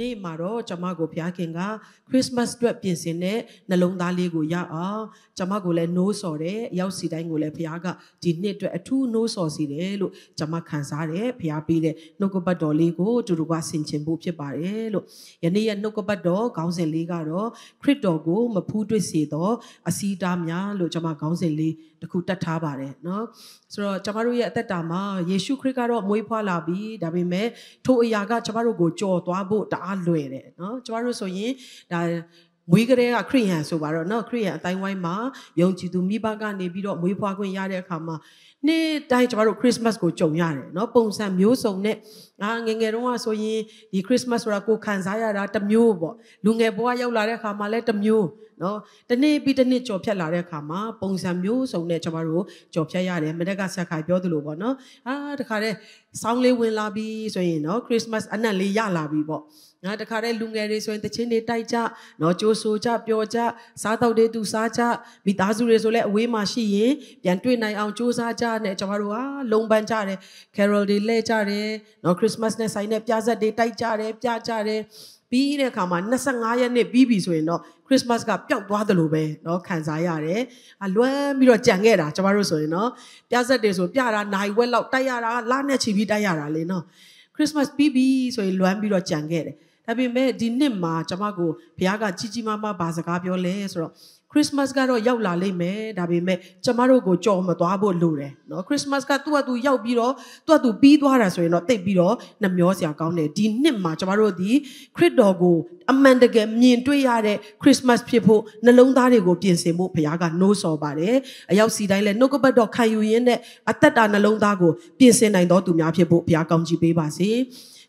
နေ့မှာတော့ကျမကိုဘုရားခင်က Christmas အတွက်ပြင်ဆင်တဲ့နှလုံးသားလေးကိုရအောင်ကျမကိုလည်းနှိုးဆော်တယ်။ရောက်စီတိုင်းကိုလည်းဘုရားကဒီနှစ်အတွက်အထူးနှိုးဆော်စီတယ်လို့ကျမခံစားတယ်။ဘုရားပေးတဲ့နှုတ်ကပတ်တော်လေးကိုတူတူကဆင်ခြင်ဖို့ဖြစ်ပါတယ်လို့ယနေ့ရဲ့နှုတ်ကပတ်တော်ခေါင်းစဉ်လေးကတော့ခရစ်တော်ကိုမဖူးတွေ့စေသောအစီတားများလို့ကျမခေါင်းစဉ်လေးတစ်ခုတတ်ထားပါတယ်နော်ဆိုတော့ကျမတို့ရဲ့အသက်တာမှာယေရှုခရစ်ကတော့မွေးဖွားလာပြီဒါပေမဲ့ထိုအရာကကျမတို့ကိုကြော်သွားဖို့တအားလွယ်တယ်နော်ကျမတို့ဆိုရင်ဒါမွေးကလေးကခရိယန်ဆိုပါတော့နော်ခရိယန်အတိုင်းဝိုင်းမှာယုံကြည်သူမိဘကနေပြီးတော့မွေးဖွားခွင့်ရတဲ့အခါမှာနေ့တိုင်းကျမတို့ Christmas ကိုကြုံရတယ်နော်ပုံစံမျိုးစုံနဲ့ငယ်ငယ်တုန်းကဆိုရင်ဒီ Christmas ဆိုတာကိုခံစားရတာတစ်မျိုးပေါ့လူငယ်ဘဝရောက်လာတဲ့အခါမှာလည်းတစ်မျိုးနော်တနေ့ပြီးတနေ့ကြော်ဖြတ်လာတဲ့အခါမှာပုံစံမျိုးစုံနဲ့ကျမတို့ကြော်ဖြတ်ရတယ်မတက်ကဆက်ခိုင်ပြောသလိုပေါ့နော်တခါတည်းဆောင်းလေးဝင်လာပြီဆိုရင်နော် Christmas အနက်လေးရလာပြီပေါ့နော်တခါတည်းလူငယ်တွေဆိုရင်တချင်းတွေတိုက်ကြနော်ကြိုးဆိုကြပျော်ကြစားတော့တွေသူစားကြမိသားစုတွေဆိုလည်းအဝေးမှာရှိရင်ပြန်တွေ့နိုင်အောင်ကြိုးစားကြနဲ့ကျမတို့ဟာလုံပန်းကြတယ် Carol တွေလှည့်ကြတယ်နော် Christmas နဲ့ဆိုင်တဲ့ပြဇာတ်တွေတိုက်ကြတယ်ပြကြတယ်ပြီးတဲ့အခါမှာ25ရက်နေ့ပြီးပြီဆိုရင်တော့ Christmas ကပျောက်သွားတယ်လို့ပဲเนาะခံစားရတယ်။လွမ်းပြီးတော့ကြံခဲ့တာကျမတို့ဆိုရင်เนาะပြဿတ်တွေဆိုပြတာနိုင်ဝက်လောက်တိုက်ရတာလနဲ့ချီပြီးတိုက်ရတာလေเนาะ Christmas ပြီးပြီဆိုရင်လွမ်းပြီးတော့ကြံခဲ့တယ်။ဒါပေမဲ့ဒီနှစ်မှာကျမကိုဘုရားကကြီးကြီးမားမားဘာစကားပြောလဲဆိုတော့ Christmas ကတော့ရောက်လာလိမ့်မယ်ဒါပေမဲ့ကျမတို့ကိုကြော်မသွားဖို့လိုတယ်เนาะ Christmas ကသူ့အတူရောက်ပြီးတော့သူ့အတူပြီးသွားတာဆိုရင်တော့တိတ်ပြီးတော့နှမျောစရာကောင်းတယ်ဒီနှစ်မှာကျမတို့ဒီခရစ်တော်ကိုအမှန်တကယ်မြင်တွေ့ရတဲ့ Christmas ဖြစ်ဖို့နှလုံးသားတွေကိုပြင်ဆင်ဖို့ဘုရားကနှိုးဆော်ပါတယ်အရောက်စီတိုင်းလဲနှုတ်ကပတ်တော်ခံယူရင်းနဲ့အသက်တာနှလုံးသားကိုပြင်ဆင်နိုင်တော်သူများဖြစ်ဖို့ဘုရားကောင်းချီးပေးပါစေ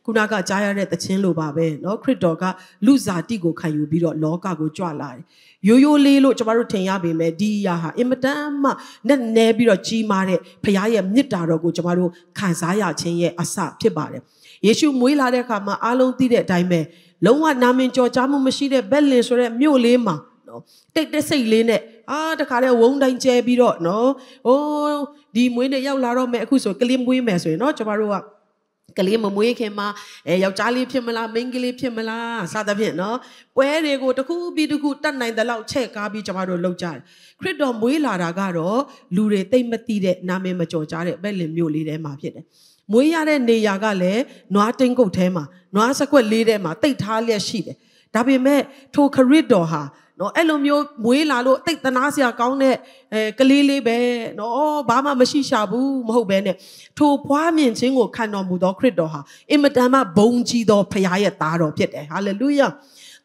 ခုနကကြားရတဲ့သချင်းလိုပါပဲเนาะခရစ်တော်ကလူဇာတိကိုခံယူပြီးတော့လောကကိုကြွလာတယ်ရိုးရိုးလေးလို့ကျမတို့ထင်ရပေမဲ့ဒီအရာဟာအင်မတန်မှနဲ့နဲပြီးတော့ကြီးမားတဲ့ဘုရားရဲ့မြစ်တာတော်ကိုကျမတို့ခံစားရခြင်းရဲ့အစဖြစ်ပါတယ်ယေရှုမွေးလာတဲ့အခါမှာအားလုံးသိတဲ့အတိုင်းပဲလုံးဝနာမင်ကျော်ကြားမှုမရှိတဲ့ဘက်လင်ဆိုတဲ့မြို့လေးမှာနော်တိတ်တဆိတ်လေးနဲ့တခါတည်းဝုန်းတိုင်းကျဲပြီးတော့နော်ဒီမွေးနဲ့ရောက်လာတော့မယ်အခုဆိုကလေးမွေးမယ်ဆိုရင်နော်ကျမတို့ကကလေးမမွေးခင်မှာယောက်ျားလေးဖြစ်မလားမိန်းကလေးဖြစ်မလားစသဖြင့်နော်ပွဲတွေကိုတစ်ခုပြီးတစ်ခုတတ်နိုင်တဲ့လောက်ချဲ့ကားပြီးကျမတို့လုပ်ကြတယ်ခရစ်တော်မွေးလာတာကတော့လူတွေသိမ့်မသိတဲ့နာမည်မကျော်ကြားတဲ့ဘက်လင်မြို့လေးထဲမှာဖြစ်တယ်မွေးရတဲ့နေရာကလည်းနွားတင်းကုတ်ထဲမှာနွားစကွက်လေးထဲမှာတိတ်ထားလျက်ရှိတယ်ဒါပေမဲ့ထိုခရစ်တော်ဟာနော်အဲ့လိုမျိုးမွေးလာလို့တိတ်တနာစရာကောင်းတဲ့ကလေးလေးပဲနော်ဘာမှမရှိရှာဘူးမဟုတ်ပဲနဲ့ထိုဖွားမြင်ခြင်းကိုခံတော်မူသောခရစ်တော်ဟာအင်မတန်မှဘုံကြီးသောဖခင်ရဲ့သားတော်ဖြစ်တယ်ဟာလေလုယာ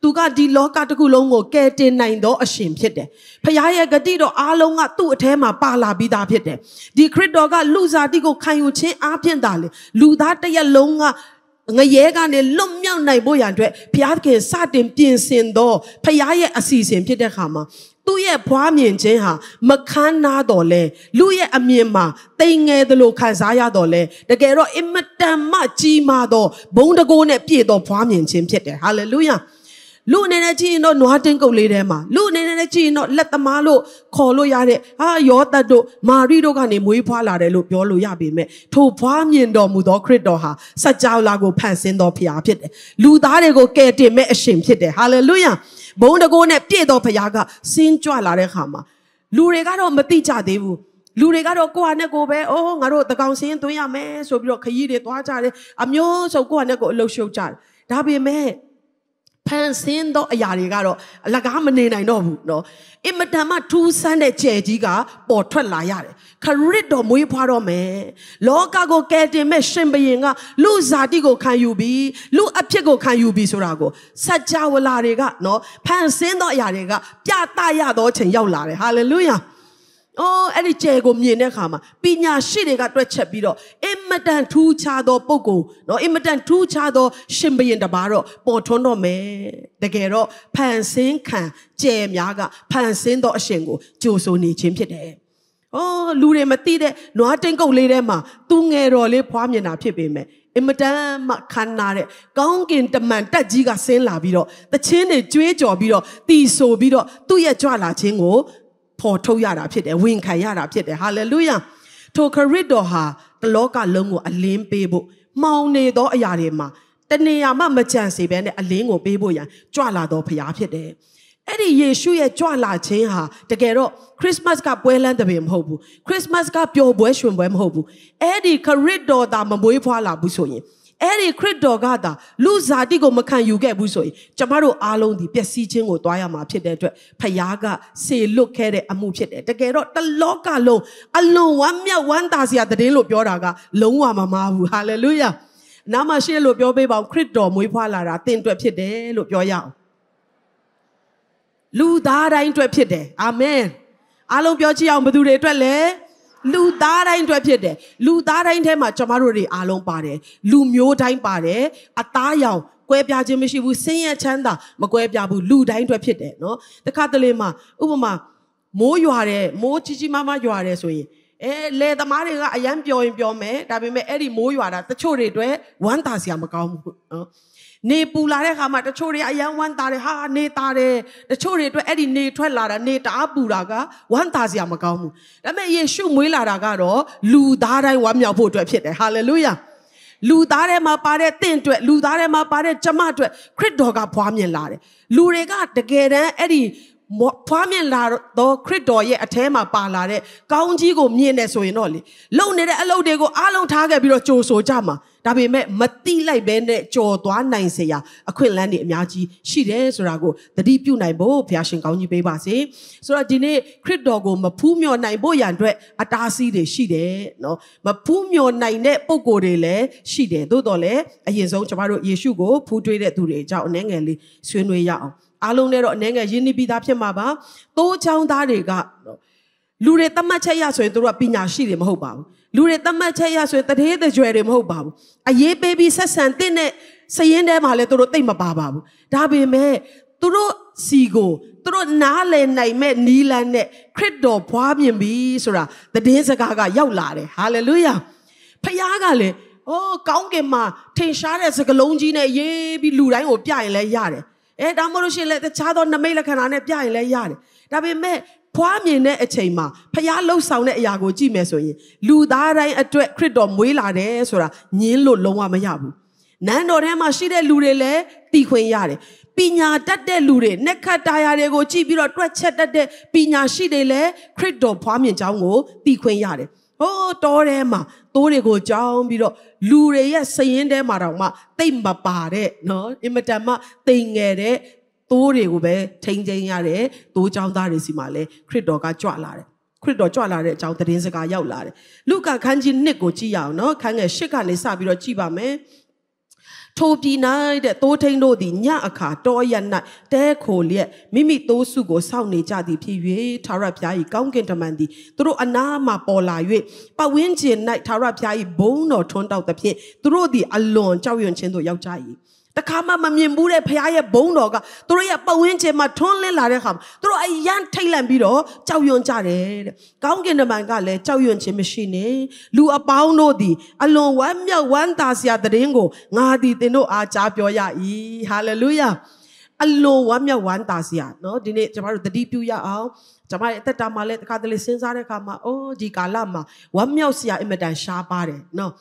သူကဒီလောကတစ်ခုလုံးကိုကယ်တင်နိုင်သောအရှင်ဖြစ်တယ်ဖခင်ရဲ့ဂတိတော်အားလုံးကသူ့အထဲမှာပါလာပြီးသားဖြစ်တယ်ဒီခရစ်တော်ကလူသားတိကိုခံယူခြင်းအားဖြင့်သာလေလူသားတစ်ရက်လုံးကငရဲကနေလွတ်မြောက်နိုင်ဖို့ရန်အတွက်ဘုရားသခင်စတင်ပြင်ဆင်သောဘုရားရဲ့အစီအစဉ်ဖြစ်တဲ့အခါမှာသူ့ရဲ့ဘွားမြင်ခြင်းဟာမခန်းနာတော့လဲလူရဲ့အမြင်မှာတိမ်ငယ်သလိုခံစားရတော့လဲတကယ်တော့အင်မတန်မှကြီးမားသောဘုံတကိုးနဲ့ပြည့်သောဘွားမြင်ခြင်းဖြစ်တယ်ဟာလေလုယာလူအနေနဲ့ကြည့်ရင်တော့နွားတင်းကုတ်လေးထဲမှာလူအနေနဲ့ကြည့်ရင်တော့လက်သမားလို့ခေါ်လို့ရတဲ့ယောသပ်တို့မာရီတို့ကနေမွေးဖွားလာတယ်လို့ပြောလို့ရပေမဲ့ထိုဖွားမြင်တော်မူသောခရစ်တော်ဟာစကြဝဠာကိုဖန်ဆင်းတော်ဖခင်ဖြစ်တယ်လူသားတွေကိုကယ်တင်မဲ့အရှင်ဖြစ်တယ်ဟာလေလုယာဘုန်းတကိုးနဲ့ပြည့်တော်ဖခင်ကဆင်းကြွလာတဲ့အခါမှာလူတွေကတော့မသိကြသေးဘူးလူတွေကတော့ကိုယ့်အနဲ့ကိုပဲငါတို့တကောင်ဆင်းသွင်းရမယ်ဆိုပြီးတော့ခရီးတွေသွားကြတယ်အမျိုးစုံကိုယ့်အနဲ့ကိုအလုပ်ရှုပ်ကြတယ်ဒါပေမဲ့ဖန်ဆင်းသောအရာတွေကတော့အလကားမနေနိုင်တော့ဘူးเนาะအင်မတန်မှထူးဆန်းတဲ့ကျယ်ကြီးကပေါ်ထွက်လာရတယ်ခရစ်တော်မွေးဖွားတော့မယ်လောကကိုကယ်တင်မဲ့ရှင်ဘုရင်ကလူဇာတိကိုခံယူပြီးလူအဖြစ်ကိုခံယူပြီးဆိုတာကိုစကြဝဠာတွေကเนาะဖန်ဆင်းသောအရာတွေကပြသရသောချိန်ရောက်လာတယ်ဟာလေလုယာအဲ့ဒီကျဲကိုမြင်တဲ့အခါမှာပညာရှိတွေကတွက်ချက်ပြီးတော့အင်မတန်ထူးခြားသောပုဂ္ဂိုလ်နော်အင်မတန်ထူးခြားသောရှင်ဘုရင်တစ်ပါးတော့ပေါ်ထွန်းတော့မယ်တကယ်တော့ဖန်ဆင်းခံကျဲများကဖန်ဆင်းသောအရှင်ကိုကြိုဆိုနေခြင်းဖြစ်တယ်လူတွေမသိတဲ့နွားတင်းကုတ်လေးထဲမှာသူငယ်တော်လေးဖွားမြင်တာဖြစ်ပေမဲ့အင်မတန်မှခန္ဓာတဲ့ကောင်းကင်တမန်တက်ကြီးကဆင်းလာပြီးတော့တခြင်းတွေကြွေးကြော်ပြီးတော့တီဆိုပြီးတော့သူ့ရဲ့ကြွလာခြင်းကိုပေါ်ထုတ်ရတာဖြစ်တယ်ဝင်ခံရတာဖြစ်တယ်ဟာလေလုယာထိုခရစ်တော်ဟာတလောကလုံးကိုအလင်းပေးဖို့မှောင်နေသောအရာတွေမှာ แต่เนี่ยมันไม่ใช่สิเป็นอะไรงบไปบ่อยจ้าลาดอพยาพิเดไอ้ที่เยซูเย่จ้าลาเชียฮะแต่แกรู้คริสต์มาสกับเวลันต์เป็นมหบุคริสต์มาสกับโยบุเอชเป็นมหบุไอ้ที่คริสต์ดอดามันบ่อยพอลาบุษย์เอริคริดดอกาดาลูซาดิโกมาคันอยู่แก่บุษย์จำมารู้อารมณ์ดีเปียซีเชงโอตัวยามาพิเดด้วยพยากะเซลุกแค่เดอมูพิเดแต่แกรู้ตลอดกาลอารมณ์วันเมียวันตาเสียแต่เดี๋ยวหลบย้อนรักหลงว่ามาบุฮาเลลูยาน้ำมาเชื่อหลบย้อนไปบ่าวคริดดอกมวยพาลาราเต็นตัวพิเดหลบย้อนยาวลูดาได้ตัวพิเดอาเมนอารมณ์ย้อนชี้เอามาดูเรื่องตัวเล่ลูดาได้ด้วยเพียดลูดาได้เท่ามาจำมารู้เรื่องอารมณ์ป่าเร่ลูมิโอได้ป่าเร่อัตตาอย่างกูเอพยาจิมิชิบุเสียงเช่นนั้นมากูเอพยาบุลูได้ด้วยเพียดเนาะแต่ข้าตัวเลี้ยมาอุปมาโมอยู่หาเร่โมชิจิมามาอยู่หาเร่ส่วนเอเลดมาเร่ก็ยังเปียวยังเปียวแม่แต่เป็นแม่เอริโมอยู่หาเร่แต่ช่วยเรื่องด้วยวันตาเสียมาเก่าเนปูลาเร่ข้ามาแต่ช่วยเรื่องยังวันตาเร่ฮะเนตาเร่แต่ช่วยเรื่องด้วยเอริเนทเวลาเร่เนตาปูลาก็วันตาเสียมาเก่าแล้วแม่เยซูมวยลาราก็รอลูดาได้ว่ามีผู้ด้วยเพียงฮาเลลูยาลูดาได้มาป่าเร่เต็นด้วยลูดาได้มาป่าเร่จมาด้วยคริสต์ดอกก็พวามีลาเร่ลูเร่ก็ตะเกเร่เอริพวามีลาดอคริสต์ดอกเย่แท้มาป่าลาเร่กาวจีก็มีเนี่ยส่วนนั่นเลยลงเนี่ยเอาเด็กก็อาลงท้าแกไปรอโจโซจามาแต่เป็นแม่มัตติไลเบนเนี่ยจอดวันไหนเสียอควินแลนด์เนี่ยมีอาชีพชีเร่สุราโกแต่ดีพิวไหนบ่พยาชิงกาวจีไปบ้าเสียสุราจีเนี่ยคริสต์ดอกก็มาพูมีไหนบ่อย่างด้วยอัตตาสีเดชีเร่เนาะมาพูมีไหนเนี่ยปกโกเร่เลยชีเร่ตัวต่อเลยไอ้ยังส่งจะมาดูเยซูก็พูดด้วยเนี่ยตัวเร่เจ้าเนี่ยไงเลยส่วนหน่วยยาวอารมณ์เนี่ยเราเนี่ยไงยินดีพิดาพิมาบ้าโตเจ้าตาเด็กลูเรตัมมาเชียส่วนตัวปีนาชีเร่มาหูบ้าลูเรตัมมาเชียส่วนตัวเฮ็ดจะจวยเร่มาหูบ้าไอ้เย่เบบี้เสสันติเนี่ยเสียงเดมาเลยตัวเราเต็มมาบ้าบ้าถ้าเป็นแม่ตัวเราสีโกตัวเราหน้าเลนไหนแม่นีแลนเนี่ยคริสต์ดอกพวามยังมีสุราแต่เดนสกากะยาวลาเร่ฮาเลลูยาพยากะเลยโอ้ก้าวเกมาเทนชาเร่สกลงจีเนี่ยเย่บีลูไรโอปีไอเลยยาเร่เอ๊ะดามรู้เชื่อเลยแต่ชาดอนน้ำไม่ละขนาดเนี่ยพี่ยังเลยยาเลยแต่เป็นแม่พวามยังเนี่ยเฉยมาพยาเล่าสาวเนี่ยอยากกูจีแม่ส่วนยิ่งลูดาไรอัดด้วยคริดดอมวยลาเร่ส่วนละยินหลุดลงว่าไม่ยากบุนั่นโดนให้มาชีเร่ลูเร่เลยตีขวยยาเลยปีญาตัดเดลูเร่เนคตายาเร่กูจีบิลอดด้วยเช็ดตัดเดปีญาชีเร่เลยคริดดอมพวามยังเจ้างูตีขวยยาเลยโอ้ตัวเร่มาตัวเร่กูเจ้าบิลอดลูเร่ยเสียงเร่มาเรามาเต็มบะป่าเร่เนาะอิมันจะมาเต็งเงเร่ตัวเร่กูเบทิ้งใจเงเร่ตัวเจ้าตาเร่สิมาเร่คริสต์ดอกก็จ้าลาเร่คริสต์ดอกจ้าลาเร่เจ้าตาเร่สกายาวลาเร่ลูกก็ขันจินเนกูจียาวเนาะขันเงเชิกาเนสาบิโรจีบะเมทูบีนายเดตัวทิ้งโดดิญาอาคาโตยันนายแต่โคเล่มิมิตัวสุโกสาวเนจาดีพิเวทาราพยาอีก้าวเกณฑ์ธรรมดีตัวอันนามาปอลายเวปะเวนเจนนายทาราพยาอีบ่งนอทนดาวตะเพียตัวดีอลอนเจ้ายันเชนตัวยาวใจแต่ข้ามามันยังบูเร่พยาเย่บ่งนอกตัวเย่ปะเวนเจมาทนเล่นลาเร่ครับตัวไอยันไทยแลนด์บีโร่เจ้ายันจ่าเร่ก้าวเกณฑ์ธรรมดีก็เลยเจ้ายันเชนไม่ใช่เนลูอาปาวโนดีอลอนวันเมื่อวันตาเสียดเร่งโกงาดีโนอาจารย์บอกยาอีฮาเลลูยาอัลโลวะมีวันตาเสียเนาะทีนี้จะมาดูตะดีพิวยาเอาจะมาแต่ตามาเล่ข้าจะเล่นเส้นสายข้ามาโอ้จีกาลามาวันมีเสียอิมันได้ชาบาร์เลยเนาะ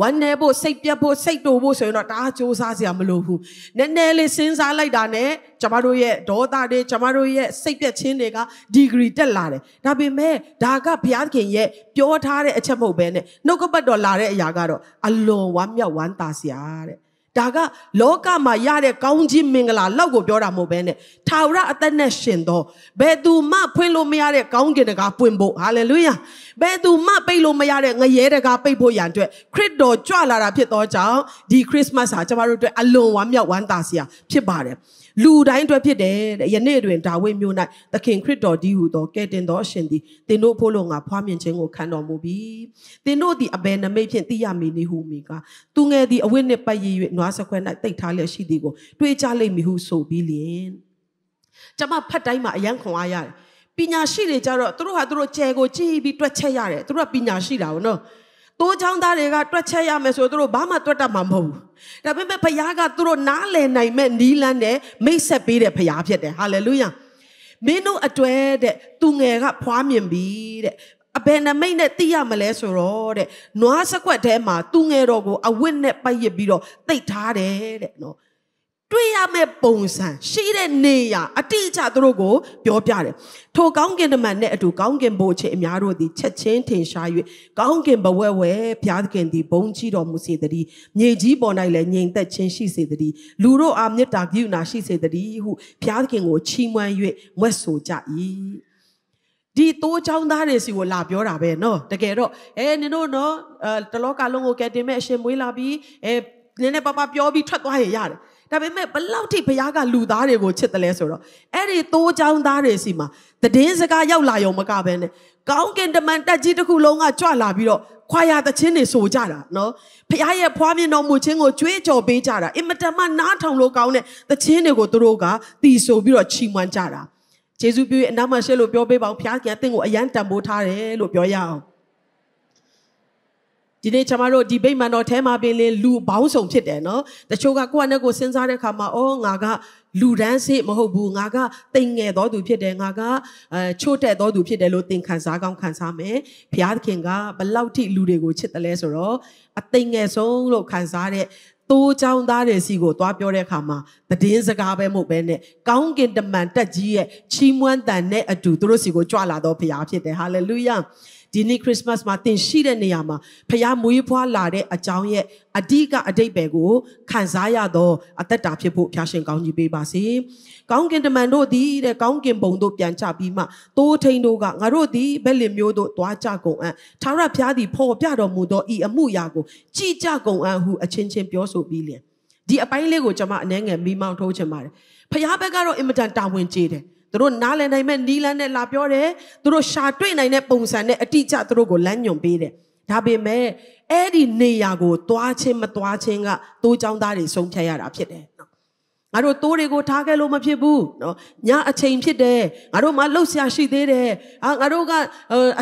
วันเนบสิบเปียบสิบตัวส่วนนั้นอาจูซาเสียมาลูหูเนเนเล่นเส้นสายไล่ดานเน่จะมาดูเย่โดตาเดจะมาดูเย่สิบเปียชินเด็กะดีกรีเตลลาเลยถ้าเป็นแม่ดากะพยาเก่งเย่เปียวท่าเร่เฉมบเบเน่นกบัดดอลลาเร่ยาการ์อัลโลวะมีวันตาเสียเร่ဒါကလောကမှာရတဲ့ကောင်းခြင်းမင်္ဂလာလောက်ကိုပြောတာမဟုတ်ဘဲနဲ့ထာဝရအသက်နဲ့ရှင်သောဘယ်သူမှဖွင့်လို့မရတဲ့ကောင်းကင်တကားပွင့်ဖို့ဟာလေလုယာဘယ်သူမှပိတ်လို့မရတဲ့ငရဲတကားပိတ်ဖို့ရန်အတွက်ခရစ်တော်ကြွလာတာဖြစ်သောကြောင့်ဒီခရစ်စမတ်ဟာကျွန်တော်တို့အတွက်အလွန်ဝမ်းမြောက်ဝမ်းသာစရာဖြစ်ပါတယ်လူတိုင်းအတွက်ဖြစ်တယ်တဲ့ယနေ့တွင်ဒါဝိဒ်မြို့၌သခင်ခရစ်တော်ဒီဟူသောကယ်တင်သောအရှင်သည်သင်တို့ဖို့လို့ငါဖွားမြင်ခြင်းကိုခံတော်မူပြီသင်တို့သည်အဘယ်နမိတ်ဖြင့်သိရမည်နည်းဟုမိကသူငယ်သည်အဝတ်နှင့်ပတ်ရည်၍နွားစခွက်၌တိတ်ထားလျက်ရှိသည်ကိုတွေ့ကြလိမ့်မည်ဟုဆိုပြီးလျှင်ကျွန်မဖတ်တိုင်းမှာအယံခွန်အားရတယ်ပညာရှိတွေကြတော့သူတို့ဟာသူတို့ကျဲကိုကြည့်ပြီးတွက်ချက်ရတယ်သူတို့ကပညာရှိတာနော်ตัวเจ้าตาเด็กตัวเชียร์แม่ส่วนตัวบ้ามาตัวตาหม่ำหูแต่เป็นแม่พยากรตัวน้าเลนในแม่นีลันเดไม่เสพเดพยาเพียเดฮาเลลูยาเมนูอัตเวเดตุงเงะพวามยังบีเด เบนไม่เนติยามาเลสโรเดนัวสักว่าเดมาตุงเอโรกูเอาเว้นเนไปยบิโรติท่าเดเดโนด้วยยาเมปงสันชีเดเนียอติจัตโรกูเปียวเปียเดโทก้องเกินมันเนดูก้องเกินโบเชมยาโรดีเชเชนเทนชายุก้องเกินบวเวเปียเกินดีบงจีโรมุสีตรีเนจีบอนายเลเนงแต่เชนชีสีตรีลูโรอามเนตากิวนาชีสีตรีหูเปียเกินโอชิมวยยุเวสโซจาอีดีโตเจ้าด้านนี้สิวลาบยอราเบนเนาะแต่แกรู้เอ้นี่โน่เนาะตลอดการลงโอเคเดเมเชมุยลาบีเอ้เนี่ยเนี่ยป้าป้าพี่อ๋อบีทัดตัวให้ยาเลยแต่เป็นแม่บลาวที่พยากรณ์ลูด้านนี้กูเช็ดตะเลสอร์เอ้ดีโตเจ้าด้านนี้สิมาแต่เดินสกายเอาลายออกมากาเบนเนี่ยก้าวเกินเดมันแต่จีตะคุลงอ่ะจ้าลาบีหรอควายอาตะเช่นเนี่ยโซจ่าละเนาะพี่ไอ้พวกมีน้องมูเชงกูช่วยจ่อเบจ่าละเอ็มแต่มาหน้าทางโลกเอาเนี่ยแต่เช่นเนี่ยกูตัวรู้กะตีโซบีหรอชิมันจ่าละเจสุบิวเอ็นนามาเชลลูบิโอเบบังพิอาเกียติงโอยันตัมโบทาเร่ลูบิโอยาวทีนี้ชามาโรดีเบย์มานอเทมาเบลลูบ้าส่งผิดเนาะแต่โชคก็ว่าเนี่ยกูเซนซาเร่ขามาโอ้งากะลูแดนซี่มโหบูงากะติงเงยต่อดูผิดงากะโชแต่ต่อดูผิดลูติงขันสากังขันสามเอพิอาเกียงกะบลาวที่ลูเรกูผิดอะไรส่วนอ่ะติงเงยส่งลูขันสาเร่ตัวเจ้าด้านนี้สิโกตัวเปียวเร่ขามาแต่เดินสกาไปหมดเป็นเนี่ยก้าวเกินเดมันแต่จีเอชิมวันแต่เนี่ยดูตัวสิโกจ้าลาดอพยาพิเดฮาเลลูยาทีนี้คริสต์มาสมาตินชีเดเนี่ยมาพยามวยพัวลาเดอาจารย์เนี่ยอดีกะอดีตเบกูขันสายาดออัตตาพิบุพิชิตก้าวจีเบบ้าสิก้าวเกินเดมันโรดีเดก้าวเกินปงดูเปียนจับบีมาตัวเทนดูกะงาโรดีเบลิมโยดูตัวจ้ากงอ่ะทาราพิอาดีพ่อพิอาดอมูดออีอมูยากูจีจ้ากงอ่ะหูอเชนเชนเปียวสุบีเลียนดีอภัยเลี้ยงจะมาเน่งเงมีมาทั่วเช่นมาเลยพยาเป็นการอิมจันตาวินจีเดตัวรู้น่าเล่นในแม่นีแลนในลาบยอเดตัวรู้ชาตุยในเนี่ยปงสันเนี่ยที่จะตัวรู้ก็แลนยมปีเดถ้าเป็นแม่เอ็ดีเนียกูตัวเช่นมาตัวเช่นก็ตัวเจ้าได้ส่งใช้ยารับเช่นเดอารู้ตัวเด็กกูท้าแกรู้มาเพียบูเนาะย่าเชื่อมเพียเดอารู้มาเล่าเสียชีเดเดอารู้ก็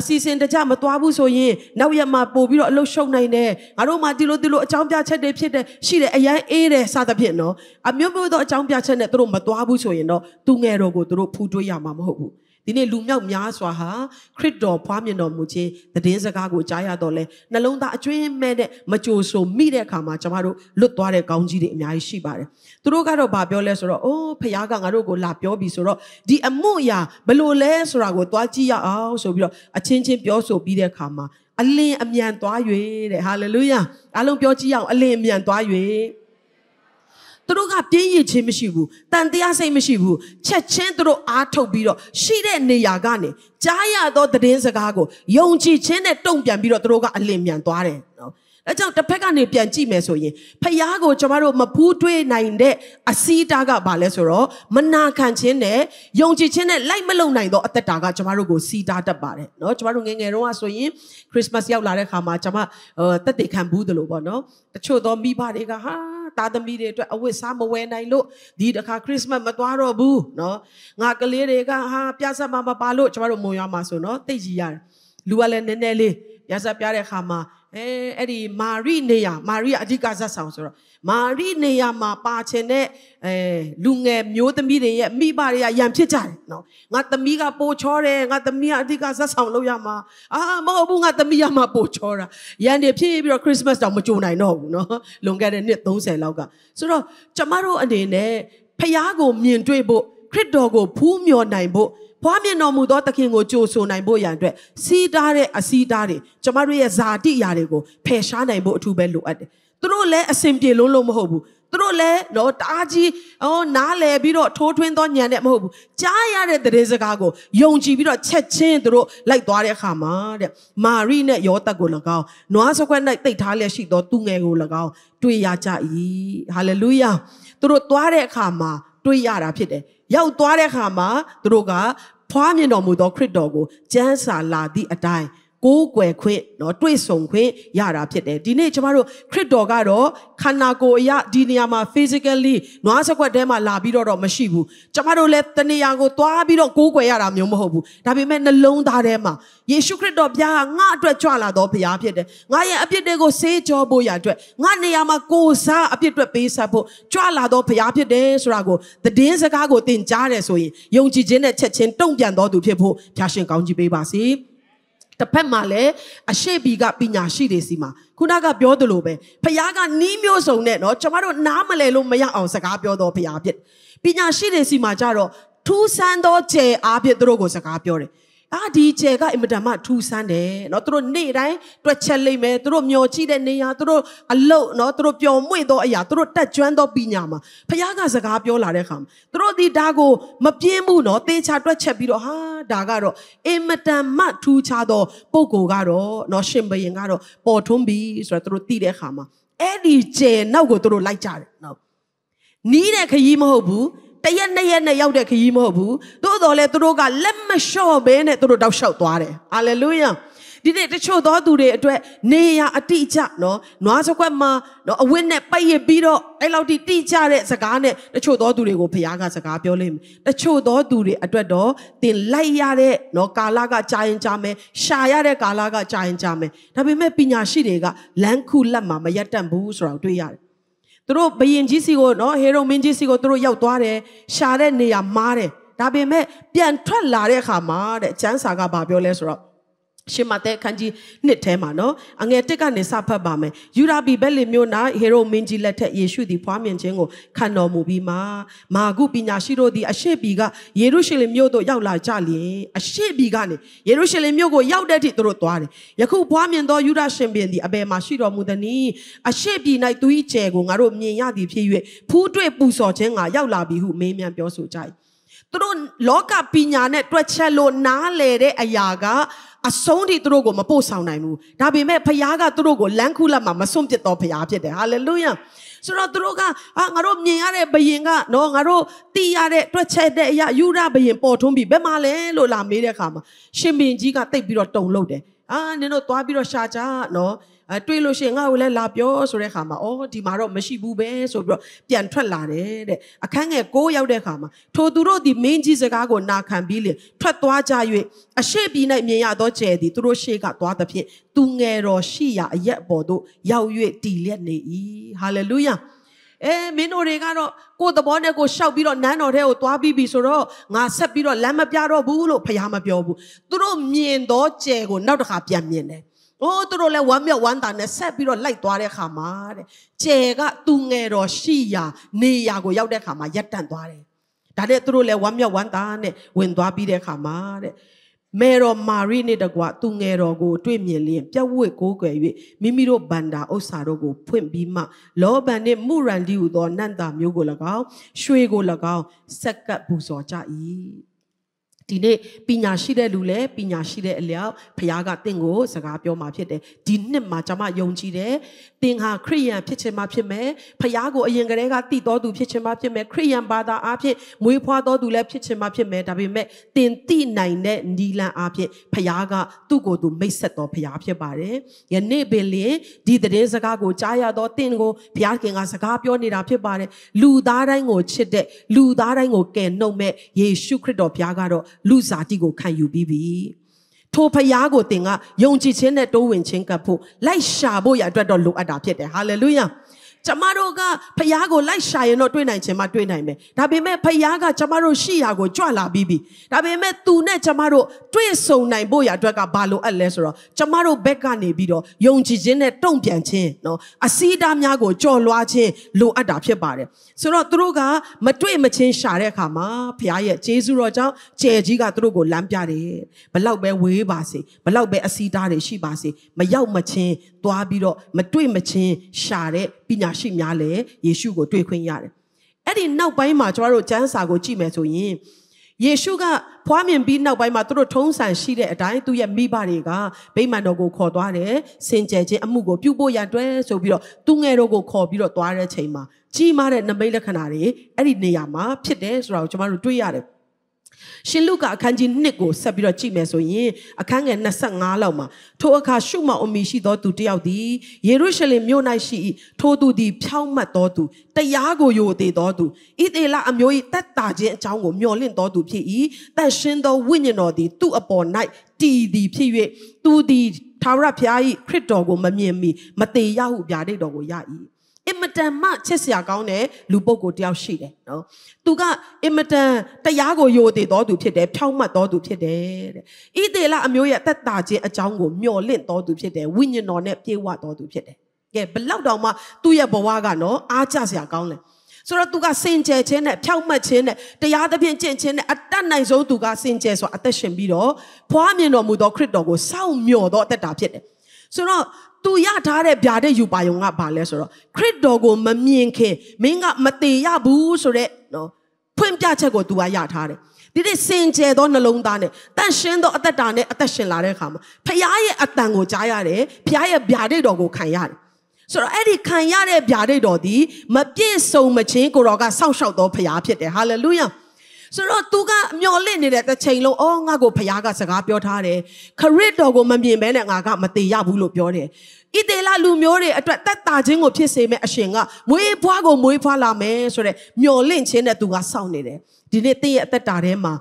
สิเซนเดจ้ามาตัวบูโซยีน่าวยามาปูบิโรเล่าโชว์ในเดอารู้มาดิโลดิโลจอมพิจารณ์เช่นเดเพียเดชีเดยังเอเดซาตาเพียเนาะอามิโอเบโดจอมพิจารณ์เช่นเดตรงมาตัวบูโซยีเนาะตุงเอโรกูตรงพูดด้วยยามามโหบูทีนี้ลุงย่ามีอาสวะฮะคริสดอพวามยันดอมูเจแต่เดินสกากูใจอาดอเลยนั่นลงตาช่วยแม่เดมาโจโซมีเดขามาจำมาดูลุตัวเดกาวจีเดมีอาชีบาร์ตุโรการบาเปียวเลสระโอ้พยากางารกูลาเปียวบิสระดีอโมยาเบลูเลสระกูตัวจียาเอาโซบิระอเชนเชนเปียวโซบีเดขามาอเลนอเมียนตัวอยู่เดฮาเลลูยาอารมณ์เปียวจียาอเลนอเมียนตัวอยู่ตัวรู้กับเยี่ยเชื่อไม่ใช่บุตันตีอาเซ่ไม่ใช่บุเช็ดเช่นตัวรู้อาทบีรู้ชีเรนเนียกันเนี่ยใจยาตัวเดินสกาโกยงจีเช่นเนี่ยตรงเปลี่ยนบีรู้ตัวรู้กับเลมียนตัวเรนแล้วจังแต่เพื่อนเนี่ยเปลี่ยนจีเมสโซยินพยาโกจะมารู้มาพูดด้วยในเดอาศีตากะบาเลสโรมันน่าขันเช่นเนี่ยยงจีเช่นเนี่ยไล่มาลงในตัวอัตตากะจะมารู้กูศีตาตับบาเรนเนาะจะมารู้เงี้ยเงี้ยรู้ว่าโซยินคริสต์มาสยาวลาเรขามาจะมาตัดติดขันบูดลูกบ่เนาะแต่ช่วงตอนมีบาเรกะฮะตาดำมีเด็ดด้วยเอาไว้สามเอาไว้ในโลกดีเด็กค่ะคริสต์มาสมาตัวรอบูเนาะงานกเลี้ยเด็กค่ะฮะพิจารณามาปาโลชมาดูมวยามาสุนเนาะเตจิยาลูกอะไรเนเนลีพิจารณาพิจารณามาดิมารีเนียมารีอธิการจะสาวสุนมารีเนียมาปาเชเนลุงเอ๋ยโยตมีเดียมีบาเรียยามเชื่อใจเนาะงานตมีกับปูชอเรงานตมีอธิการจะสาวลูกยามาเมื่อบุงงานตมียามาปูชอระยันเดียพี่บิโรคริสต์มาสเรามาจูไหนนอกเนาะลุงแกเนี่ยต้องใส่เรากันสุดจะมารู้อันเดียเนี่ยพยากรณ์มีนด้วยบุคริสต์ดอกบุผู้มีอันไหนบุพอมีน้องมุดอตะเคียนโกจูสูนายโบยันด้วยสีดาเรอสีดาเรจมารู้ยาซาติยาเรโกเพชานายโบถูเบลูอัดตรุเล่สิมเจลุลุมโหบุตรุเล่โนตาจีโอน้าเล่บิโรทอทวินตอนยันเนี่ยโหบุจ้ายาเรตเรสกาโกยงจีบิโรเช็ดเช่นตรุไล่ตัวเรขามาเนี่ยมารีเนี่ยยอตะโกละกาวนัวสกวนในติดท้ายเล่สิโตตุงเงโกละกาวตุยยาจาอีฮาเลลูยาตรุตัวเรขามาตุยยาราผิดเลยยาวตัวเรขามาตรุกาพวามยันดอมูดอคริสดอกูเจนสาลาดีอัตายกูแกวควินเนาะด้วยส่งควินยาราพิเดดีนี่จะมารู้คริสดอการอขนาโกยะดีเนียมาฟิสิกอลลี่นัวสกวดเดมาลาบิโรอไม่ใช่บุจะมารู้เล็ตเนียกูตัวบิโรกูแกวยารามิวมโหบุแต่เป็นแม่นลงตาเดมาเยซูคริสต์ดอกยางาด้วยจ้าลาดอพยาพิเดงาเยอพิเดกูเซจอบุยาด้วยงาเนียมากูซาอพิเดเปซาบุจ้าลาดอพยาพิเดสุรากูแต่เดินสกากูตินจ้าเรศวินยงจีเจนเนเชเชนต้องยันดอดูเพียบุชาเชนกาวจีเบบาซี แต่เพื่อนมาเลยอาเชบีกับปีนาชีเรซิมาคุณอากับยอดลูเบพยาการนิมิโอส่งเนี่ยเนาะจำมาดูน้ำมาเลยลมไม่ยังเอาสกัดยอดพยาบิดปีนาชีเรซิมาจ้าโรทูซันโดเจอาบิดโรโกสกัดยอดอาดีเจก็อิมดามาทูซันเดเนาะตัวนี้ไรตัวเชลเลยเมตัวมีอชีเดเนียตัวอัลโลเนาะตัวพี่อมวยตัวอยากตัวตัดจวนตัวปีญามาพยาการสกัดยอดลาเรคำตัวดีดาโกมาเพียงมูเนาะเตชาตัวเชบิโรฮาดาการ์เอ็มแต่มาทูชาโดปกโกการ์นอชิมบยังการ์ปอทุมบีส่วนตัวตีเด็กขามาเอดีเจน่ากูตัวไล่จาร์นะนี่เด็กขยี้มหบุแต่ยันในยันในยาวเด็กขยี้มหบุตัวโตเลยตัวก็เล่มมาชอบเบนตัวดาวเสาตัวเลยอาเลลูยาดิเด็กจะชอบตัวดูเด็กด้วยเนียอติจักเนาะนัวสักวันมาเนาะเว้นเนี่ยไปยีบีโรไอเราดีติจักเลยสกัดเนี่ยจะชอบตัวดูเด็กกูพยากาสกัดเปล่าเลยจะชอบตัวดูเด็กด้วยดอตินไลยาเร่เนาะกาลากาจายินจามเอชายาเร่กาลากาจายินจามเอถ้าเป็นแม่ปีญาชีเด็กะแหลงคูละมาไม่ยัดตันบูสเราด้วยยาตัวเบย์เอ็นจีซีโกเนาะเฮโรมินจีซีโกตัวยาวตัวเร่ชาเร่เนียมาเร่ถ้าเป็นแม่เปลี่ยนทวนลาเร่ขามาเร่จันสากาบาเปล่าเลยสเราเชื่อมาแต่ขันจีเนตเทมาเนาะอันนี้ที่การเนสาพบาเมยูราบีเบลเลมิโอนาเฮโรมินจิเลตเยชูดีพามีนเจงโอขันนอมูบีมามากูปีนาชิโรดีอาเชบีกะเยรูซาเล็มโยโตยาวลาจาลีอาเชบีกะเนี่ยเยรูซาเล็มโยโกยาวเดติตโรตัวเลยยาคูพามีนโตยูราเชมเบียนดีอเบมาชิโรมุดันนี่อาเชบีในตุยเจโกงาโรมีญาดีพี่เวผู้ด้วยปูสอเจงายาวลาบีหูเมียนเปียวสุใจตัวโลกาปีญาเนี่ยตัวเชโลนาเลเรอายากะอสงที่ตัวโกมาปูสาวไหนมูถ้าเป็นแม่พยากาตัวโกแหลงคูละมาส่งจิตต่อพยาพิเดฮาเลลูยาสุดท้ายตัวก็งารบเนียอะไรไปยิงก็น้องงารบตีอะไรตัวเชดเดียยูราไปยิงปอดทุ่มบีเบมาเลยโลลามีเดียขามาเชมินจีก็ติดบิดตรงโลดเดเนี่ยน้องตัวบิดชาจ้าเนาะตัวโลเชงเอาเลยลาบยอสุดเลยขามาโอ้ดีมารบไม่ชิบูเบสุดยอเปลี่ยนทวนลาเดเดอแข่งเงโกยาวเดขามาทัวตัวโรดีเมนจีสก้าโกนาคันบิเลยทัวตัวจ้าอยู่อาเชบีในเมียตัวเจดีตัวเชกตัวตะเพียนตุงเงรอชียาเยบอดูยาวเย่ตีเลียนเนอีฮาเลลูยาเอ๊เมนูเรื่องเราโกตบอเนี่ยโกชาวบีรอแนนอเร่ตัวบีบีสุรองาสับบีรอแลมมาเปียรอบูโลพยามาเปียบูตัวเมียนตัวเจโกน่าจะขับยามเมียนเลยโอ้ตัวเลยวันเมียวันตาเนี่ยสับบีรอไล่ตัวเรื่องขามาเลยเจก็ตุงเงรอชียาเนียโกยาวเรื่องขามายัดตันตัวเลยแต่เนี่ยตัวเลยวันเมียวันตาเนี่ยเว้นตัวบีเรื่องขามาเลยเมรอมารีนี่ดกว่าตุงเงรอกูด้วยเมียเลี้ยงเจ้าวัวกูเกวีมิมิโรบันดาอุสารกูเพื่อนบีมาล้อบันเนี่ยมูรันดิวตอนนั่นตามโยกูละก้าวช่วยกูละก้าวสักกะบุษจ้าอีทีนี้ปีญาชีเดลูเล่ปีญาชีเดเลี้ยวพยากรติงโกสกาเปียวมาเพียดดินเนี่ยมาจะมายงจีเดติงหาครียนเพียดเชมาเพียดไหมพยากรยังกระไรก็ตีต่อดูเพียดเชมาเพียดไหมครียนบาดาอาเพียดมวยพอต่อดูแลเพียดเชมาเพียดไหมแต่เป็นไหมตินตีไหนเนี่ยนีลาอาเพียดพยากรตุโกดูไม่เสร็จต่อพยาเพียดบาร์เรยันเนี่ยเบลลี่ดีเดเรสกาโกจ่ายต่อติงโกพยากรงาสกาเปียวนี่ราเพียดบาร์เรลูดาไรโง่เชดเดลูดาไรโง่แกนโนเมเยซูคริสต์ดอกพยากรลูซาติโกขันอยู่บีบีทัวพยาโกติงะยงจีเชนเนตัวเวนเชนกับผู้ไล่ชาโบอยากจะโดนลูกอาดาเพียดฮาเลลูยาจามาโรกะพยาโกไล่ชายโนด้วยไหนเชมาด้วยไหนไหมถ้าเป็นแม่พยากะจามาโรชียาโกจวลาบีบีถ้าเป็นแม่ตูเนจามาโรด้วยส่งไหนโบอยากจะกับบาลูอัลเลสระจามาโรเบกาเนบีโรยงจีเชนเนต้องเปลี่ยนเชนเนาะอาศีดามยาโกจวลวาเชนลูกอาดาเพียดบาร์เรสระตัวกะมาด้วยมาเชนชาเรขามาพยาเยเจสุรเจ้าเจจิกะตัวโกลัมยาเรบัลลังเบวีบาสิบัลลังเบอาศีดาเรชีบาสิมาเย้ามาเชนตัวบีโรมาด้วยมาเชนชาเรปีญาชิมยาเลยเยชูก็ด้วยคนยาเลยไอ้ที่นอกไปมาจะว่าเราจันสาก็จีเมโซยินเยชูก็พอมีบินนอกไปมาตัวทงสันชีเดอได้ตัวยังมีบาริกาไปมาโนก็ขอตัวเลยเซนเจเจอมุกก็พิวโบยันด้วยส่วนบีโรตุงเอโรก็ขอบีโรตัวเลยใช่ไหมจีมาเลยนั่นไม่เลิกขนาดเลยไอ้ที่เนียมาพิเดสเราจะมาเราด้วยยาเลยชิลูกะขันจินเนโกสับบิโรจิเมโซยินอาการเงินนักสังหารเรามาทัวข้าชูมาอมิชิตัวตุเดียวดีเยรูซาเล็มโยนายชีทัวตุดีเผ่ามาตัวตุแต่ยาโกโยเตตัวตุอิเดล่าอเมยแต่ตาเจนจางโกโยเล่นตัวตุพี่อีแต่เช่นตัววิญญาณดีตุอปอนไนตีดีพี่เวตุดีทาราพยาอีคริตโตโกมันเมียมีมาเตยาหูยาได้ดอกโกยาอี อิมตันมาเชษยากาวเนี่ยลูกโบกูเดียวสิเลยเนาะตัวก็อิมตันแต่ยาโกโยติตัวดูเพี้ยเด็บเท่ามาตัวดูเพี้ยเด็บอีเดียละมีอะไรแต่ตาเจ้าเจ้างูมีอะไรเล่นตัวดูเพี้ยเด็บวิญญาณนอนเนี่ยเจ้าว่าตัวดูเพี้ยเด็บแกเปล่าดอกมาตัวยาบัวกันเนาะอาเจ้าเสียกาวเนี่ยส่วนตัวก็เส้นเจเจเนี่ยเท่ามาเจเนี่ยแต่ยาตะเพี้ยนเจเจเนี่ยอัตตาในโซตัวก็เส้นเจส่วนอัตเชมบีเนาะพอมีนอมุดคริตดอกก็เศร้ามีอะไรแต่ตาเพี้ยเด็บส่วนตัวยาทาร์เรบยาเดยูบายงอ่ะบาลเลยสระคริตดอกมันมีเองแค่ไม่งั้นมันตียาบูสระเนาะเพิ่มจากเช่นก็ตัวยาทาร์เรดิเรเซนเจดอนนลงตาเนี่ยแต่เซนดอกอัตตาเนี่ยอัตเซนลาเร่ขามาพยายอัตตังโกจายาเร่พยายบยาเดดอกขันยาสระไอ้ดิขันยาเร่บยาเดดอดีมาเปลี่ยนส่งมาเชนก็รอการเศร้าเศร้าดอกพยายเพียดฮาเลลูยาสระตัวก็มีอะไรนี่แหละแต่เชนลงอ๋องั้นก็พยายก็สกัดเปียวทาร์เร่คริตดอกมันมีแม่เนี่ยงั้นก็มันตียาบูโลเปียวเร่อีเดล่าลูมิโอเร่แต่ตาจิงก็พิเศษแม่เสียงอ่ะมวยพัวก็มวยพัวละแม่ส่วนเนี่ยมีอะไรเช่นเนี่ยตัวก็เศร้าเนี่ยดีเนี่ยตีแต่ตาเร่มา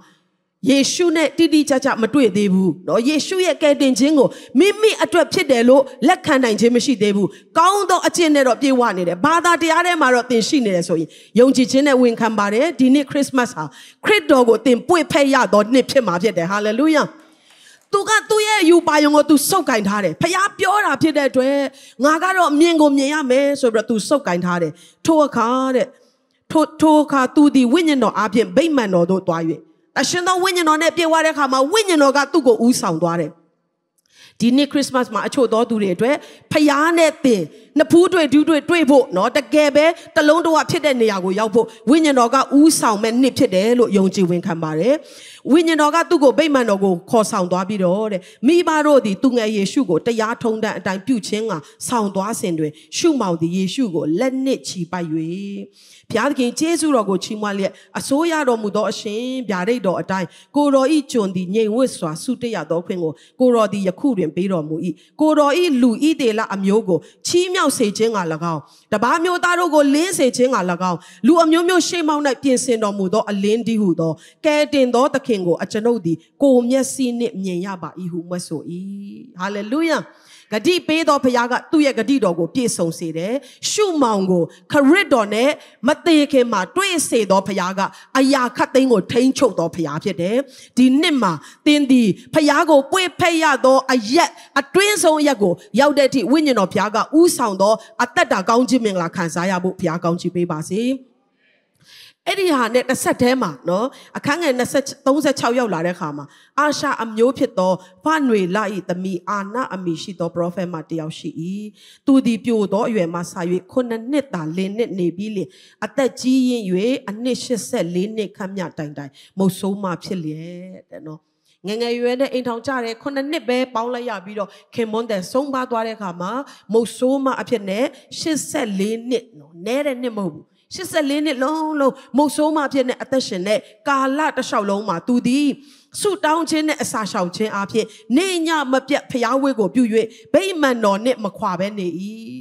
เยซูเนี่ยตีดีจ้าจ้ามาด้วยเดบูเนาะเยซูเนี่ยแกเดินจิงก็มีอัตราพิเศษโลและขันในจิงไม่ใช่เดบูก้าวต่ออาจารย์เนี่ยเราเปลี่ยนวันเนี่ยบาดาเดียร์เนี่ยมาเราตีสิเนี่ยส่วนยงจีจิเนี่ยวิ่งขันบาร์เนี่ยดีเนี่ยคริสต์มาสฮะคริสต์ดอกก็ตีป่วยพยาดอนเนี่ยพิมาพิเศษฮาเลลูยาตัวก็ตัวอยู่ไปยังก็ตัวสกายท่าเลยพยายามพิจารณาพิจารณาด้วยงานการเราเมียงก็เมียยามเมื่อส่วนประตูสกายท่าเลยทั่วข้าเลยทั่วข้าตัวดีวิญญาณอาเพียงใบมันนอดตัวอยู่แต่ฉันต้องวิญญาณเนี่ยเปลี่ยนว่าเลยค่ะมาวิญญาณก็ตัวก็อุ้งสาวตัวเลยทีนี้คริสต์มาสมาโชว์ตัวดูเลยด้วยพยายามเนี่ยเป็นนับผู้ด้วยดูด้วยพวกเนาะแต่แกเบ้ตะลงตัวพิจารณาเนี่ยก็ยาวพวกวิญญาณก็อุ้งสาวแม่นิพเจเดลุยงจีวิญญาณมาเลยวิญญาณก็ตุกไปมันก็ขอส่องตัวบิดเลยมีบารอดีตุงเยซูก็แต่ยาทงได้แต่ผิวเชิงอ่ะส่องตัวเส้นด้วยชูมาดีเยซูก็เล่นเนี่ยชีไปอยู่พี่อาจจะเจสุเราก็ชิมาเลยอโศยารอมุดอเชนพี่อาจจะได้กูรออีจนดีเยี่ยงวิสวาสุเตียดอกเพ่งกูรอดียักคู่เรียนไปรอมุอีกูรออีลูอีเดล่าอเมียก็ชี้เมียวเสียเชิงอ่ะละกันแต่บ้าเมียวตาเราก็เลี้ยงเสียเชิงอ่ะละกันลูอเมียวเชมาในเปลี่ยนเส้นรอมุดอเล่นดีหูดอแกเดินดอตะเงอาจารย์โนดีโกมเยสินเนี่ยมียาบาอีหูมาสวยฮาเลลูยากดีเปิดอพยากตุยกดีดอกกูเปียส่งเสียเลยชูมองกูคริดดอนเนี่ยมาเตะเข้ามาตุยเสียดอพยากอายาคัดเต็งกูเทิงโชดอพยาเพียเด้ดีเนี่ยมาเต็งดีพยากูเปิดพยาดออายะอัดตุยส่งยากูยาวเด็ดที่วิญญาณพยากอู้ส่งดออัตตากาวจิเมงลาขันสายาบุพยากาวจิเปบาสีเอ็ดฮานี่นักแสดงมาเนาะข้างเงินนักแสดงต้องจะชาวเยาวราชเข้ามาอาชาอเมียพิโตฟ้าหนุ่ยไล่แต่มีอาณาอเมียชิโตโปรเฟมาเดียวชีตูดีพิโอโตอยู่มาสายคนนั้นเนตาเลนเนเนบิเลอัตจีเยอยู่อันเนชเซเลนเนขมยาต่างต่างมุสูมาพิเลเนาะเงี้ยอยู่เนี่ยเองท้องจ่าเลยคนนั้นเนเบปเอาเลยอย่าบิดเขมอนเดส่งบาตัวเลยเข้ามามุสูมาอภิเนชเซเลนเนเนาะเนเรเนมูชิสเลนี่ลงมุสมาเพียเนี่ยอัตเชนเนี่ยกาลตะชาวลงมาตูดีสุดท้ายเชนเนี่ยสาชาวเชนอาเพียเนี่ยยามาเปียพยาเวกบิวเย่ใบมันนอนเนี่ยมาขวาเบนี่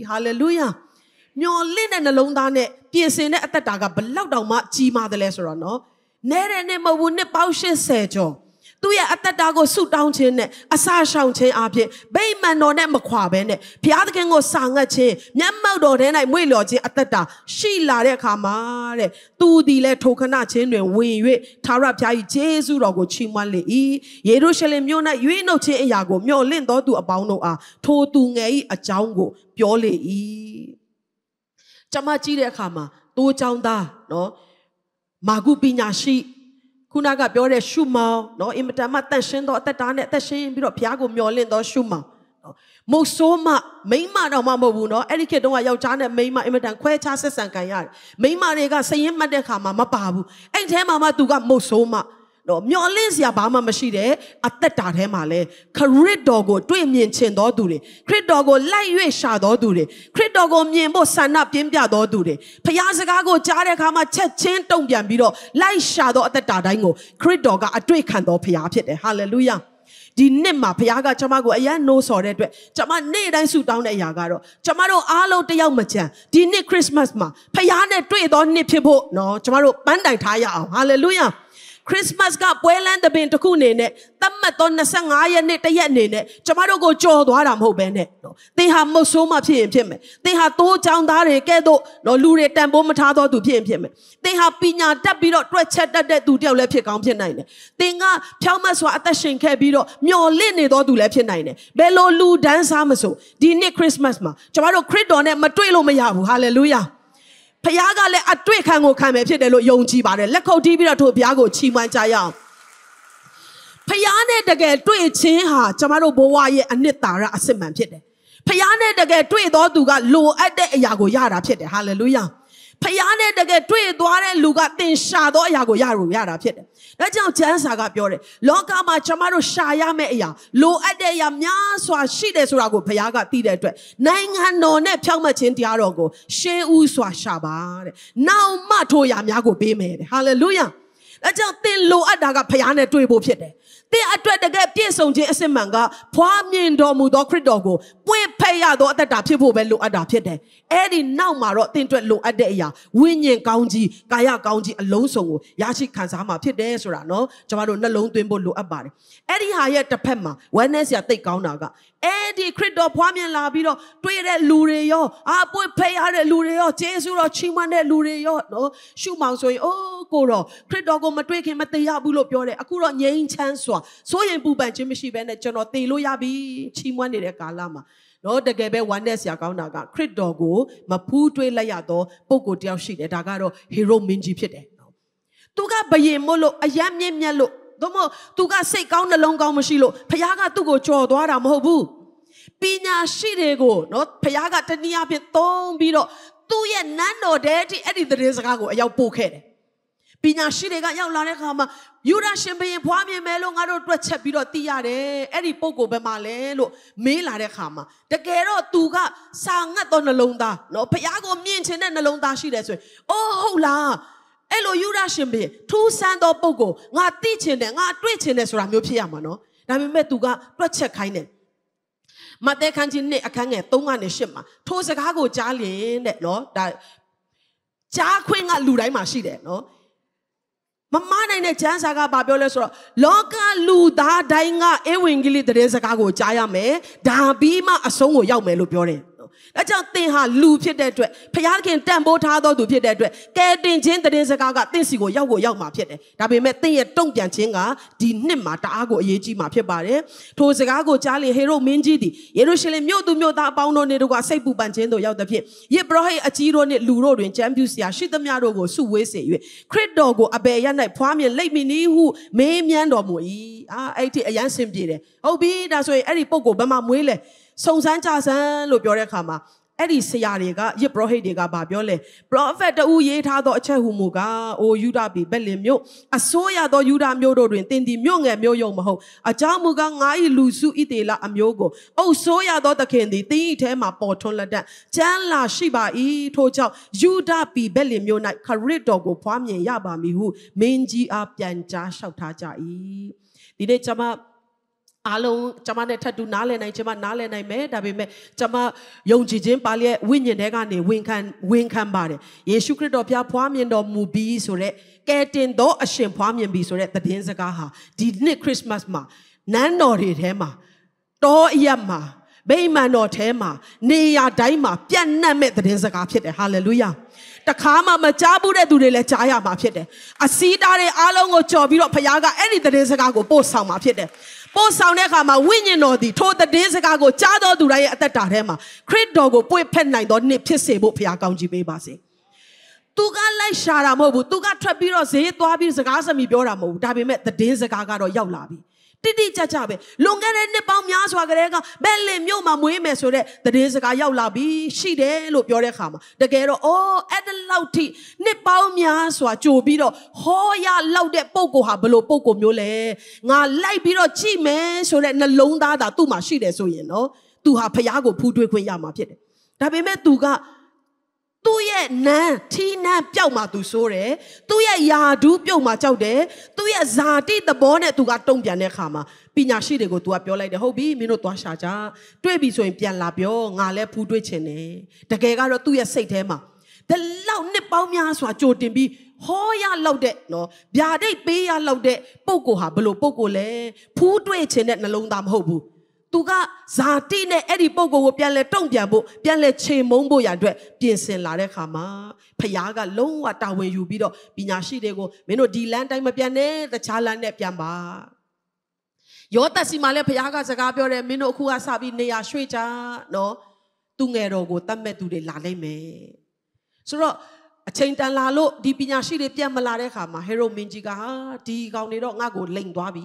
ฮาเลลูยาโยนเล่นนั่นลงตาเนี่ยเพียเชนเนี่ยอัตตากับเล่าดอกมาจีมาเดลสระเนาะเนเรเนี่ยมาวุ่นเนี่ยเป้าเชนเสจตัวอัตตาก็สุดท้ายเชนเนี่ยอาสาชาวเชนอาเพียใบมันนอนเนี่ยมาขวาเบนี่พี่อาจจะเก่งก็สั่งเชนเนี่ยมาดูเรื่องไหนไม่หล่อเชนอัตตาชีลาเร่ขามาเร่ตูดีเล่ทุกขณะเชนเนี่ยวิ่งเว่ทาราพยายเจสุเราก็ชิมันเลยเยรูซาเล็มโยน่ะยืนเอาเชนยาโกมีเอาเล่นต่อตัวบ่าวโนอาโทตูเงยอาจารย์ก็เปล่าเลยจำมาจีเร่ขามาตัวจาวดาเนาะมากูปีนาชีคุณอากับยอเรชูมาเนาะอิมตามาแต่เช่นต่อแต่ตาเนี่ยแต่เช่นบิดอพยากุมยอเล่นต่อชูมามุสโมะไม่มาเรามาบ่บุเนาะเอริกเดงว่าเยาวชนเนี่ยไม่มาอิมตาแควชาเสสังกันยาไม่มาเนี่ยก็เสียงมันเด็กขามามาป่าบุเอ็งเทมามาตุกะมุสโมะเนาะยอเล่นเสียบ้ามาไม่ใช่เด้อแต่ตาเทมาเลยคริดดอกด้วยเมียนเชนต่อดูเลยคริดดอกไล่เวชาต่อดูเลยคริดดอกเมียนบ่สนับเพียงเดียวต่อดูเลยพยานสกาโกจ้าเด็กขามาเช็ดเชนตรงเดียนบิดอไล่ชาต่อแต่ตาได้งอคริดดอกอัดด้วยขันต่อพยานเพียงเดฮาเลลูยาดีเนี่ยมาพยากรจำมากูอายันโนสอเรด้วยจำมาเนี่ยได้สุดดาวเนี่ยยากรอจำมาเราอาโลเดียวมาเจอดีเนี่ยคริสต์มาสมาพยานเนี่ยด้วยตอนเนี่ยเพียบเนาะจำมาเราปั้นได้ทายาฮาเลลูยาค คริสต์มาสกับเวลันเดเบนตะคูเนเน่ตั้มมาตอนนั้นสังหายเนตยาเนเน่จมาดูก็โจดวารามหูเบนเน่ตีหามุสมาพี่เอ็มพี่เอ็มตีหาตัวจางดาเร่แกโดลูเรตันโบมาท้าตัวพี่เอ็มพี่เอ็มตีหาปีญาตับบีโรตรวจเช็ดได้ตัวเดียวเลยพี่กางพี่ไหนเน่ตีงาเช้ามาสวาตัดสินแค่บีโรมีอเล่นในตัวดูเลยพี่ไหนเน่เบลลูแดนซ์ฮามุสดีเน่คริสต์มาสมาจมาดูคริสต์ดอนเน่มาด้วยลมยาหูฮาเลลูยาพยากรณ์และอัตวิขังโง่ขันแบบเช่นเดียวโยงจีบาร์เลยและเขาดีบีเราถูกพยากรณ์ชีมันใจยาวพยานเนี่ยเด็กแก่ตัวเองเชี่ยหาจะมาดูบัวเย่อันนี้ตาระอัศมันเช่นเดียวพยานเนี่ยเด็กแก่ตัวเองตัวดูกันโลอัดเดยาโกยาราเช่นเดียวฮาเลลูยาพยานเนี่ยเด็กแก่ตัวเองตัวเนี่ยลูกตินชาโดยาโกยารุยาราเช่นเดียวแล้วเจ้าเจนสักกับเยอะเลยโลกามาจะมาดูชายาเมียโลอัดเดยามยาสวาชีเดสุราโกพยากรณ์ตีเด็ดด้วยในงานโนเนพยากมาเช่นที่ฮาโรโกเชอูสวาชาบาร์น้ามาโทยามยาโกเปเมเดฮาเลลูยาแล้วเจ้าตินโลอัดดากับพยานเนี่ยตัวบุพเช่นเดียวที่อัตวิเด็กเปียส่งเจนสัมมังกาพวามยินดอมุดอคริดอโกป่วยพยาดอแต่ดาบเชื่อผู้เป็นโลอัดดาบเช่นเดียวเอริน้ามาโรตินตัวโลอัดเดยาวิญญาณกาวจีกายกาวจีอันหลงส่งยาชิคันสามาเช่นเดียวสุราโนจะมาโดนนั่งหลงตัวบนโลอัดบาร์เอริหายจะเพิ่มมาวันนี้จะติดกาวนากาเอริคริดอพวามยินลาบิโรตัวเรลูเรยอป่วยพยาเรลูเรยอเจสุราชิมันเรลูเรยอโนชูมังส่งโอ้โกรอคริดอโกมาตัวเข้มตียาบุโลเปียเรอคุโรยิงชันส่วนโซยปูบันจิมิชิเบนเจนอตีลุยาบีชิมวันเดกาลามาโน้ตเด็กเบวันเดสยากาวนาการคริดดอกูมาพูดด้วยลายดอปกติเอาสิเดดาการ์โฮีโร่มินจิพิเดตุก้าเบย์โมโลอายามเยี่ยมยัลโลดมตุก้าเซกาวนาลงกาวมชิโลพยากาตุโกจอดวารามหบูปีญาสิเดโกโน้ตพยากาตนิยาเปตองบีโรตุเยนันโนเดติเอดิเดเรสกาโกยาวปูเขปีนาชีเด็กยาวลาเรกามายูราเชมเบย์พวามย์เมลงอาโรตรวจเช็บบิโรตียาเร่เอริโปโกเบมาเลโลเมลาเรกามาแต่เกโรตูก้าสังกัดตอนนลงตาโนพยากรมีนเช่นนลงตาชีเดสวยโอ้โหล่ะเอโลยูราเชมเบย์ทูซันดอโปโกงาตีเช่นเนงาด้วยเช่นเนสุรามิวพิยามาโนนั่นเป็นแม่ตูก้าตรวจเช็คใครเนมาแต่คันจินเนอคันเงตงานเนชิมมาทูสก้าโกจ้าเลนเนโนแต่จ้าควีงาลูไรมาชีเดโนมาม่าในเนี่ยเจ้าสาวก็บาบิโอเลสว่าโลกาลูดาได้งาเอวิงกิลิตเรสก้าโกจ้ายาเมดาบีมาอสงวยาวเมลูเปียวเร่แล้วเจ้าตีหาลูพิเดด้วยพยายามเข็นแตงโบท้าตัวดูพิเดด้วยแกตีเจนเรสก้าก็ตีสิโกยาวโกยาวมาพิเดแต่เป็นแม่ตีต้องเปลี่ยนเจนก้าดีนิ่มมาตาโกเยจีมาพิบาร์เร่ทูสก้าโกจ้าเลยเฮโร่เมนจีดีเยรูซาเล็มโยตุโยตาปาวโนเนรุกาเซปูปันเจนตัวยาวแต่พิเยบรอให้อจีโรเนลูโรเรนแชมปิวเซียชิตมยาโรโกสุเวเซย์คริดดอโกอเบยันในพวามยันเล่มินิหูเมย์ยันดอมวยไอที่ยันสิมจีเลยเอาบีน่าสวยไอที่ปกโกบมามวยเลยสงสารจ้าสันลูกย้อนเข้ามาไอที่เสียเรียกยิบรอให้เด็กบาบย้อนเลยเพราะเวทอูเยท่าต่อเชื่อหูมุกาโอยูดาบีเบลเลมิโออาโซยาต่อยูดามโยโดเรนตินดิมิโอเงมิโอยงมาหูอาจารย์มุกาง่ายลูซูอิเตล่าอมิโอโกโอโซยาต่อตะเคียนดีตีเทมาปอทนละดันจันลาชิบาอีโทเจ้ายูดาบีเบลเลมิโอไนคาริโตโกความเยียบามิหูเมนจีอาเปียนจ้าชาวท่าจ้าอีทีเดจะมาอารมณ์จำมาในทัดดูน่าเล่นในจำมาน่าเล่นในแม่แต่เป็นแม่จำมายงจีเจนไปเลยวิญญาณเด็กอันนี้วิ่งคันบาร์เลยเยซูคริสต์อภิญาพวามยันดอมูบีสุเร่แกเต็นดออาเชมพวามยันบีสุเร่ตัดเดินสก้าฮะดีนี่คริสต์มาสมานั่นนอริเทมาโตยามาเบย์มานอเทมาเนียดายมาเปียนนั่นแม่ตัดเดินสก้าพิเดฮาเลลูยาแต่ข้ามามาจ้าบุเร่ดูเร่จ้ายามาพิเดอาศีดาเร่อารมณ์ก็จอบิโรพยากาเอริตัดเดินสก้าก็โพสเอามาพิเดพอสาวเนี่ยค่ะมาวิญญาณดีทอดเดินสก้าโกจ้าดอดูไรอัตตาเร่มาคริดดอโกป่วยเพ่นไหนดอนี่พิเศษบุพยากรจีเบบาสิตุกาไลชารามบุตุกาทรัพย์บีรอเสียตัวบีสก้าสมีเบียรามูดาบิเมตเดินสก้าการอยาวลาบีติดิจ้าจ้าเบลงกันเนี่ยป้ามีอาสวะกันเองก็เบลเลมโยมาไม่เมสุเร่เดินสก้ายาวลาบีชีเดลูกเบียร์ข้ามาแต่แกรู้โอ้เอ็ดเล่าที่เนี่ยป้ามีอาสวะจูบีรอหอยาเล่าเด็กปกูฮับลูปกูมิวเล่งาไล่บีรอจีเมสุเร่นั่นลงตาตาตุมาชีเดสุเย่เนาะตุฮับพยากรพูดด้วยคนยามาเพี้ยแต่เป็นแม่ตุกะตู้เย็นนะที่นั่นเจ้ามาดูโซ่เลยตู้เย็นยาดูเจ้ามาเจ้าเด้ตู้เย็นซาดีตะบอนเนี่ยตุกัดตรงเปียเนี่ยข้ามาปีนักชีเด็กก็ตัวเปียวเลยเดี๋ยวบีมีโนตัวชาจ้าด้วยบีส่วนเปียลาเปียวงาเล่พูดด้วยเช่นนี้แต่แกก็รู้ตู้เย็นใส่เทมาแต่เล่าเนี่ยเป้ามีอาสวะโจดินบี โหยาเราเด็กเนาะยาได้ปียาเราเด็กปุ๊กกูหาบลูปุ๊กกูเลยผู้ด้วยเช่นนั้นลงตามหูบุตุกะซาตีเนี่ยไอ้ปุ๊กกูเปลี่ยนเลยต้องเปลี่ยนบุเปลี่ยนเลยเชื่อมงบุอย่างด้วยเปลี่ยนเส้นลายขามาพยากรลงว่าตาเวียนอยู่บิดอปีนาชีเด็กกูเมนูดีแลนได้มาเปลี่ยนเนี่ยแต่ชาลันเนี่ยเปลี่ยนบ้ายอดแต่สิมาเลยพยากรจะกลับไปเลยเมนูคู่อาซาบินเนี่ยช่วยจ้าเนาะตุงเอโรกูตั้มแม่ตุเดลาเลยเมสุรเช่นแต่ลาโลดีปัญญาชีเรียบยามมาลาเรขามาเฮโรมินจิกาดีกาวเนรง่ากูเล่งตัวบี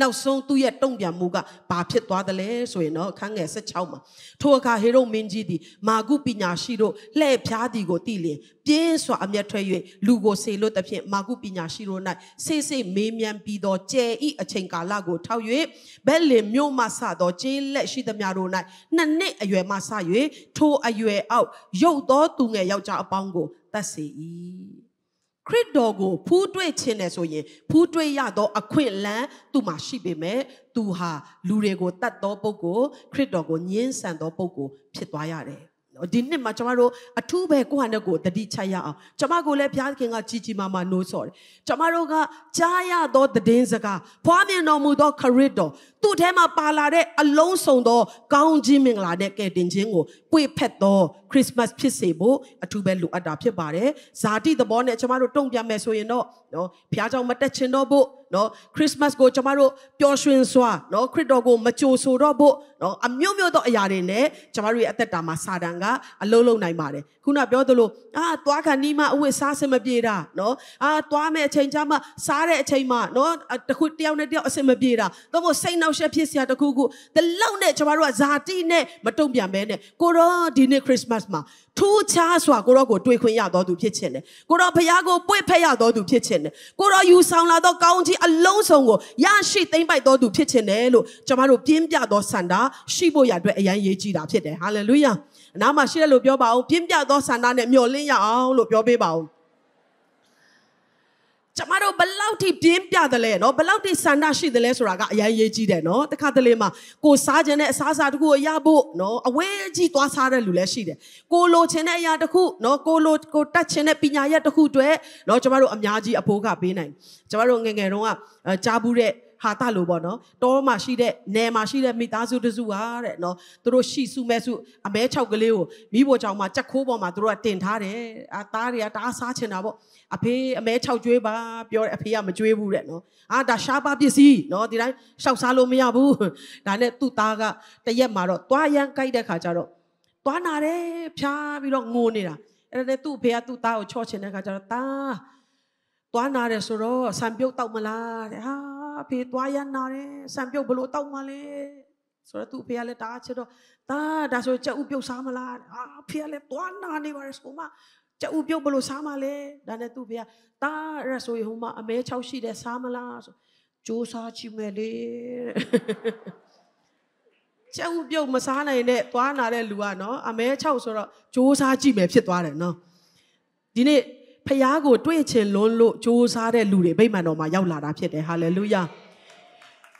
น่าสงตุยตรงเบียมูกะปาพิตัวเดเลสวยเนาะข้างเงาเสชาวมาทัวข้าเฮโรมินจิดีมากูปัญญาชีโรเล่พิอาดีโกตีเลียเพี้ยนสวามยัดถอยอยู่ลูโกเซโลแต่เพี้ยนมากูปัญญาชีโรนั้นเซ่เซ่เมียมยันปีดอเจอีเช่นกาลาโกเท่าอยู่เบลเลมิโอมาซาดอเจเล่ชิดมยาโรนั้นนั่นเนออยู่มาซาอยู่ทัวอยู่เอายกตัวตุงเงยาวจ้าปังโกแต่เสียคริสโตโกผู้ด้วยเชนเนสโอเยผู้ด้วยยาดอควินแลนตุมาชิเบเมตุฮาลูเรโกตัดโตโปโกคริสโตโกเย็นสันโตโปโกผิดตัวยาเลยดินนี่มาจมาโรอาทูเบกูฮันโกตัดดิชายาจมาโกเล็บยาเก่งอาจีจีมามาโนสอร์จมาโรกาชายาดอตัดเดนสกาพวามีนอมูดอคริสโตตุเทมาปาลาเดอลงส่งโตกาวจิมิงลาเดเกดินจิงโกปุยเพ็ดโตคริสต์มาสพิเศษบุอาทูเบลูอาดาพิบาเร่ซาติตบอนเนี่ยจมาโรตงยาเมโซยินโนเนาะพิอาจารย์มาเตชินโนบุเนาะคริสต์มาสโกจมาโรเปียวชวินสวาเนาะคริสโตโกมาจูสูโรบุเนาะอเมียวเมียวโตอาเรเนี่ยจมาโรอัตตามาซาดังกาอโลโลนายมาเร่คุณอาเปียวโตโลตัวขันนี้มาอวยซาเซมาเบียดาเนาะตัวแม่เชนจามาซาเร่เชนมาเนาะตะคุเตียวเนี่ยเดียวเซมาเบียดาต้องบอกเซนเอาเชฟพิเศษตะคุกูแต่เล่าเนี่ยจมาโรซาติเนี่ยมาตงยาเมเนี่ยกูรอดีเนี่ยคริสต์มาสมาทูชาสวากูรอกูด้วยคนยาดอดูเพี้ยเช่นเนี่ยกูรอพยากูป่วยพยาดอดูเพี้ยเช่นเนี่ยกูรออยู่สาวลาดอกาวจีอลงส่งกูยาชีเต็มไปดอดูเพี้ยเช่นเนี่ยลูกจำมาลูกพิมพ์ยาดอสันดาชีโบยาด้วยยังเยจีดาเพี้ยเนี่ยฮาเลลูยาน้ามาชีลูกเบียวเบาพิมพ์ยาดอสันดาเนี่ยมีอะไรยาเอาลูกเบียวเบาจำมาเราบลาวที่เบียมเปียดเลยเนาะบลาวที่สันดาชิดเลยสุรากะยายเยจีเดเนาะแต่ข้าเดเลยมากูซาเจเนซาซาทุกอย่างยาบุเนาะเวจีตัวซาเรลุเลชิเดกูโลเชเนยาทุกเนาะกูโลกูตัดเชเนปิญญายาทุกด้วยเนาะจำมาเราอัญญาจีอภุกะเบนัยจำมาเราเงี้ยๆเนาะจาบุเรหาตาลูบอเนาะโตมาชีเดเนมาชีเดมีตาสุดสุอาเรเนาะตัวชีสุเมสุอเมชาวกะเลวมีโบชาวมาจักโคบมาตัวเต็นท่าเรอาตาเรอาตาซาเชนาบ่อภิอเมชาวจุ้ยบ่เปียวอภิอะไม่จุ้ยบุเรเนาะดาชาบาปิสิเนาะทีนั้นชาวซาโลไม่อยากบุดาเนี่ยตุตากะตะเย็บมาတော့ตั้วยังไก่แต่ขาจ้ะတော့ตั้วนาเรพျားပြီးတော့ငိုနေတာအဲ့ဒါနဲ့သူ့အဖေကသူ့သားကိုချော့ချင်တဲ့ခါကျတော့ตาตั้วนาเรဆိုတော့ဆံပြုတ်တောက်မလားတဲ့ဟာเพื่อตัวยันนาเร่สัมผัสบลูตาวมาเลยส่วนตัวเพื่อเล่ตาเชิดอตาดาส่วนจะอุปโภคสามาลาเพื่อเล่ตัวนาเนวาริสกุมาจะอุปโภคบลูสามาเลยดาเนตัวเพื่อตาเราส่วนหัวมาเมชาวชีเดสามาลาจูซาจิเมลีจะอุปโภคมาสานาเนตัวนาเรลัวเนาะเมชาวส่วนจูซาจิเมพิตัวเรเนาะทีนี้พยากรด้วยเชนล้นโลจูซาเรลูเรไปมาโนมาเย้าลาดาเพียดฮาเลลูยา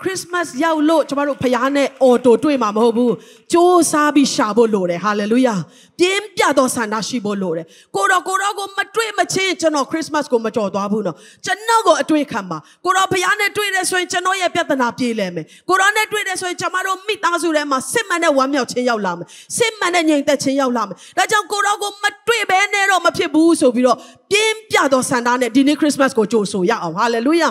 คริสต์มาสเย้าโลจมารุพยาเนโอโตด้วยมาโมบูจูซาบิชาโบโลเรฮาเลลูยาเยี่ยมยาดอสันดาชิโบโลเรโกรมาด้วยมาเชนจนอคริสต์มาสโกมาจอดวาบุนอจันนโกด้วยคำมาโกรพยาเนด้วยเรส่วนจันนอยเปียตนาเปียเลมโกรเนด้วยเรส่วนจมารุมิตาสุเรมาเซมันเนวามเย้าเชนเย้าลามเซมันเนยิงแต่เชนเย้าลามแล้วจังโกรโกมาด้วยเบเนโรมาเพียบูโซบิโรเยี่ยมยาดอสันดาเนดินคริสต์มาสโกจูโซยาเอาฮาเลลูยา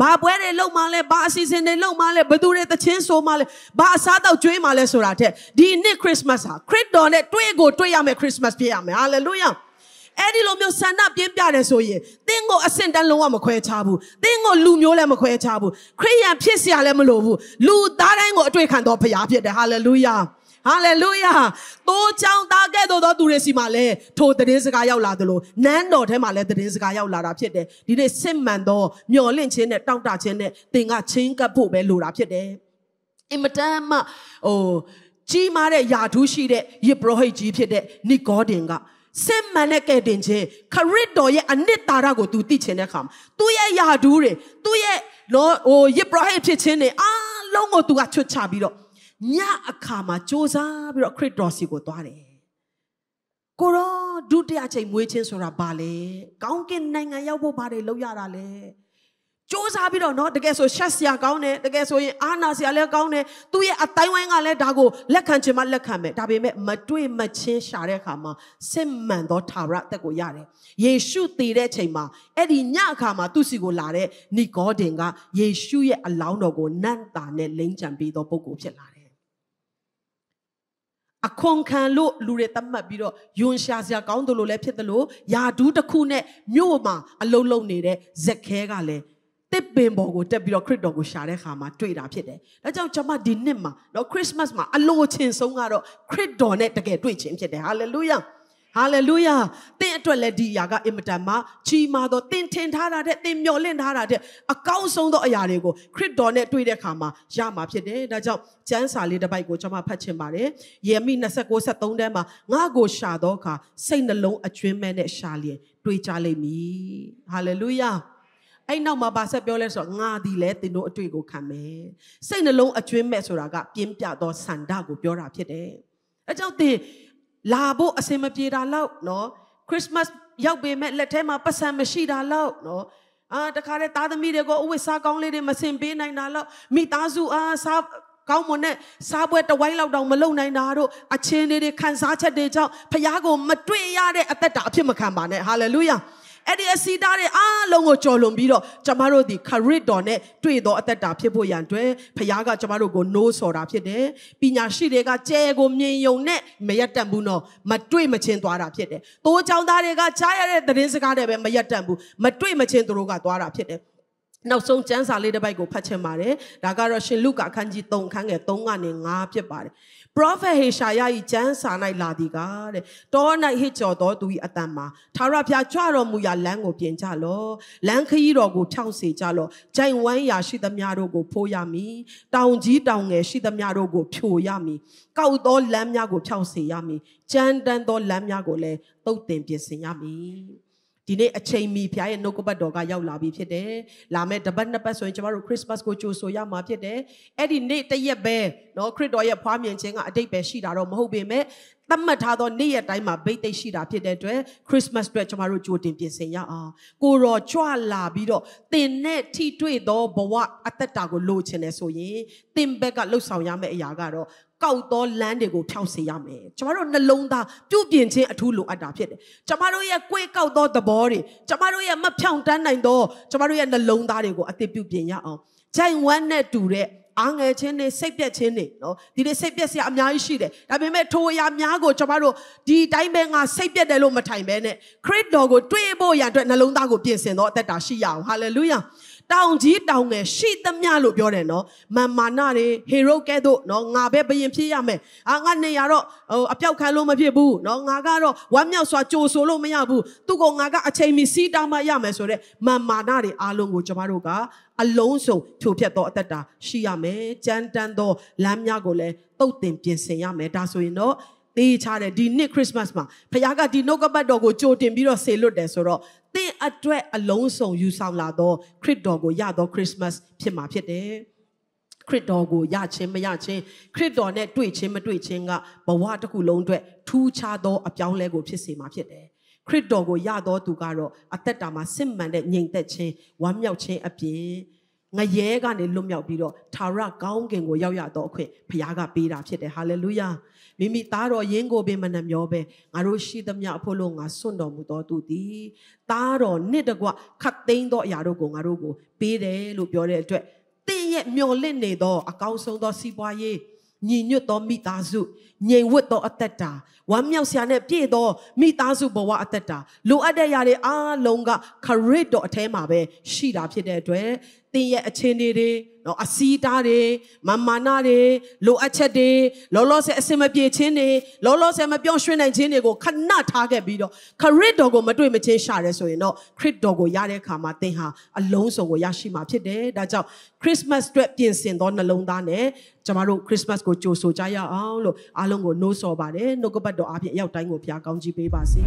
บาป่วยได้ลงมาแล้วบาอาศีเซนได้ลงมาแล้วบดุได้ตะชิ้นโซมาแล้วบาอาสาตอกจ้วยมาแล้วဆိုတာတဲ့ဒီနေ့ခရစ်စမတ်ဟာခရစ်တော်နဲ့တွေ့ကိုတွေ့ရမယ်ခရစ်စမတ်ဖြစ်ရမယ်ဟာလေလုယအဲ့ဒီလိုမျိုးဆန္ဒပြင်းပြတယ်ဆိုရင်သင်ကိုအစင်တန်းလုံးဝမခွဲခြားဘူးသင်ကိုလူမျိုးလည်းမခွဲခြားဘူးခရစ်ယာန်ဖြစ်စရာလည်းမလိုဘူးလူသားတိုင်းကိုအတွေ့ခံတော်ဖရားဖြစ်တယ်ဟာလေလုယฮาเลลูยาตัวเจ้าตาแก่ตัวตุเรศิมาเลยทูตเดนสกายเอาลาดโลนั่นโดดให้มาเลยตเดนสกายเอาลาดาพิเดดีเนสิมันโตหยอเล่นเชนเนี่ยต้องตาเชนเนี่ยติงอาชิงกับผู้เบลูดาพิเดอิมตันมาโอ้จีมาเลยยาดูชีเดยิบโรให้จีพิเดนิโกเดงกะเส้นมันเนี่ยแก่เด่นเชคาริดอยอันนี้ตารากูตุติเชนเนี่ยคำตุยยาดูเรตุยโลโอ้ยิบโรให้พิเชนเนี่ยลงโอตุกัดชุดชาบิโรยาอาคามาโจซาบิโรคริดรอสิโกตัวเรกูรอ ดูเดียใจมวยเชนสุราบาเล่ก้าวเก่งในงานยาวบบาเร่เลี้ยงราเล่จูซาบิโรน่ะแต่แกส่วนเชสยาก้าวเนี่ยแต่แกส่วนอาณาเสียเล่ก้าวเนี่ยตัวเย่อัตย์วัยงานเล่ดากูเล็กขันจิมันเล็กขันเมตาเบเมมาด้วยมาเชนชาเร่ขามาเส้นมันดอทาระแต่กูยาเร่เยซูตีเร่เชมาเอริญาขามาตุสิกูลาเร่นี่ก็เด้งกะเยซูเย่อัลลาห์นกูนั่นตาเนี่ยเลี้ยงจันบีดอปกูเชลาเร่อคงคันโลลูเรตัมมาบิโรยุนชาเซียก้าวตัวโลเล่เพื่อนตัวโลยาดูตะคูเนี่ยมิวมาอัลลอฮ์ลงนี่เร่เจ็กเฮกาเล่เต็มเบนบอกกูเต็มบิลคริสต์ดอกกูชาเร่ขามาจุยรับเช่นเดียแล้วเจ้าจะมาดินเนี่ยมาแล้วคริสต์มาสมาอัลโลเชนสงฆ์เราคริสต์ดอกเนี่ยตะเกียบจุยเช่นเดียฮาเลลูยาฮาเลลูยาเต็มตัวเลดียาก็อิมตัมมาชีมาดอเต็มเทนทาราเดเต็มโยเลนทาราเดอาเก้าสงฆ์ดอกยาเร่กูคริสต์ดอกเนี่ยจุยเร่ขามาชามาเช่นเดียแล้วเจ้าเจนสาลีเดบายกูจะมาพัชเชมาเร่เยมีนัสกูสตงเดมางากูชาดอกค่ะเส้นลงอจุยแม่เนี่ยชาเลียจุยชาเลมีฮาเลลูยาไอ้น้ามาบาสเปียวเลยสงาดีเลยติโนจุยกูขามเอเส้นลงอจุยแม่สุรากะเปลี่ยนแปลงต่อสันดากูเปียวรับเช่นเดียแล้วเจ้าตีลาโบอเซมเปียดาเล่าเนาะคริสต์มาสยาวเบย์แม่เล่เทมาปัสสามชีดาเล่าเนาะแต่คาเรตาดมีเด็กก็อุ้ยสากองเลยเดมาเซมเบย์ในนาเล่ามีตาจูสาก้าวมันเนี่ยสาบเวตไว้เราดองมาลงในนาโรอาเชนเดคันสาเชเดเจ้าพยาโกมาจุยยาเดอัตตาเพียงมาขามบ้านเนี่ยฮาเลลูยาเอเดียสีดาเร่อาลงโอจอลงบีโร่จามาโรดีคาริดอนเน่ตุยดออัตตาเพียบพยันด้วยพยากรจามาโรโกโนสอราเพียเดปีญาชีเร่กาเจโกเมียยงเน่เมียตันบุโนมาตุยมาเชนตัวราเพียเดตัวเจ้าดาเร่กาใจเร่ตัดเรื่องสกัดเร่เมียตันบุมาตุยมาเชนตัวโรกาตัวราเพียเดเราส่งเจนสาลีเดบายโกพัชมาเร่ดากาเราเชิญลูกขันจิตงขันเงตงอันเงาเพียบาเร่พระเฟหิชายาอีเจนสานัยลาดีกาเร่ตอนนั้นเหตุจอดตัวตุยอัตมาทาราพยาจ้าเรามุยาแหลงโกเปียนจ้าโลแหลงขี้เราโกเช่าเสียจ้าโลใจวันยาชิดมยาโรโกโพยามีตองจีตองเงชิดมยาโรโกโพยามีเก้าตอนแหลมยาโกเช่าเสียมีเจนดันตอนแหลมยาโกเล่โตเต็มเปียนเสียมีทีนี้เชยมีพี่ไอ้นกบดดอกยาวลาบีเพื่อเดลาเมดับเบิลนับไปส่วนจะมารูคริสต์มาสกูจูโซยามาเพื่อเดเอ็ดดินเนตเย่เบเนาะคริสต์ดอยพามีนเชงอ่ะเดย์เบชีดารอมหูเบเมตั้มมาท่าตอนนี้ยังไงมาเบย์เตชีดาเพื่อเดด้วยคริสต์มาสด้วยจะมารูจูดิมเปียเซียอ่ะกูรอจ้าลาบีดอเต็นเนที่ด้วยดอกบัวอัตตากูโลเชนโซยีเต็มเบกะลูกสาวยามเมยากาโรเก้าตอนแลนด์เด็กกูเช่าเสียเมย์จำมาโรนลงตาจูบเย็นเชนทูลูอันดาเพื่อเดจำมาโรยังกู้เก้าตอนตบอริจำมาโรยังมาเพียงแต่ในโดจำมาโรยังนลงตาเด็กกูอัตติจูบเย็นยาอ่ะใจวันเนี่ยดูเร่อ่างเอเชนเนี่ยเสียเปียเชนเนี่ยเนาะดีเร่เสียเปียเสียอำนาจอิสิเร่แต่เมื่อแม่ทัวยามยากูจำมาโรดีใจแม่งาเสียเปียเดลมาไทยแม่เนี่ยคริสต์ดอกกูด้วยโบยันด้วยนลงตากูเปลี่ยนเสียเนาะแต่ตาชี้ยาวฮาเลลูยาตองจีตองเงชีตมยาลุบยอเนาะมันมาหน้าเรเฮโร่แกโดเนาะงาเบไปยิมพี่ยามเอ๋อางันเนี่ยเราอับเจ้าคันลุมาพี่บูเนาะงาก็เราวันนี้สวาจูสูลุไม่ยาบูตุกงาก็อาเชมิสีดามายามเอ๋ส่วนเรมันมาหน้าเรอาลงกูจะมาดูก้าอาลงส่งถูกเพียโตแต่ตาชี้ยามเอ๋จันจันโตแลมยาโกเลยต้องเต็มเปลี่ยนเสียยามเอ๋ตาส่วนเนาะตีชาเรดีนี่คริสต์มาสมาพยากรดีโนก็มาดอกกูจูดิมบิโรเซลุดเดส่วนเรเต้อัดด้วยอลงส่งยูซาลาโดคริสต์ดอกกูยาดอคริสต์มาสเพียมาเพียเด้คริสต์ดอกกูยาเชนไม่ยาเชนคริสต์ดอกเนี่ยด้วยเชนไม่ด้วยเชนกะบอกว่าถ้ากูลงด้วยทูชาโดอับยาวเลกูเพียเสมาเพียเด้คริสต์ดอกกูยาดอตุกาโรอัตตามาสิมันเนี่ยยิงแต่เชนวันยาวเชนอภิงเยกันเนี่ยลมยาวปีโรทาระก้าวเก่งกูยาวยาดอขวิพยากรปีราเพียเด้ฮาเลลูยามิมิตาโรยิงกูเบมันนำยอเบงารุชิดมยาพลงอาสุนดอมุตอตุตีตาโรนี่เด็กว่าขัดเต็งดอยาโรกูงาโรกูปีเดลูกยอเล่ด้วยเตี้ยมีเล่นเนดออาเก้าสองดอสิบวายยินยุตอมิตาสุยินวุตออัตตาวันมีเสียเนี่ยปีดอมิตาสุบอกว่าอัตตาลูกอะไรยาเล่อาลงกะคาริดอเทมาเบชีดาพี่เดด้วยเตี้ยเชนีเร่เนาะอาศีตาเร่มามานาเร่โลอาเชเร่โลโลเซเซมาเปียเชนีโลโลเซมาเปียงชวนในเชนีกูขันน่าท้าแก่บีโร่คริดดอกกูมาด้วยมาเชนชาเร่ส่วนเนาะคริดดอกกูยาเร่ขามาเต็งหาอลงส่งกูยาชิมาเพียเด้ด้าเจ้าคริสต์มาสด้วยเปลี่ยนเสียงตอนนลงตาเน่จะมาดูคริสต์มาสกูจูโซใจยาเอาโลอาลงกูโนโซบาเร่โนกูบัดดอกอาเปียเอาใจกูพยากรจีเปบาซี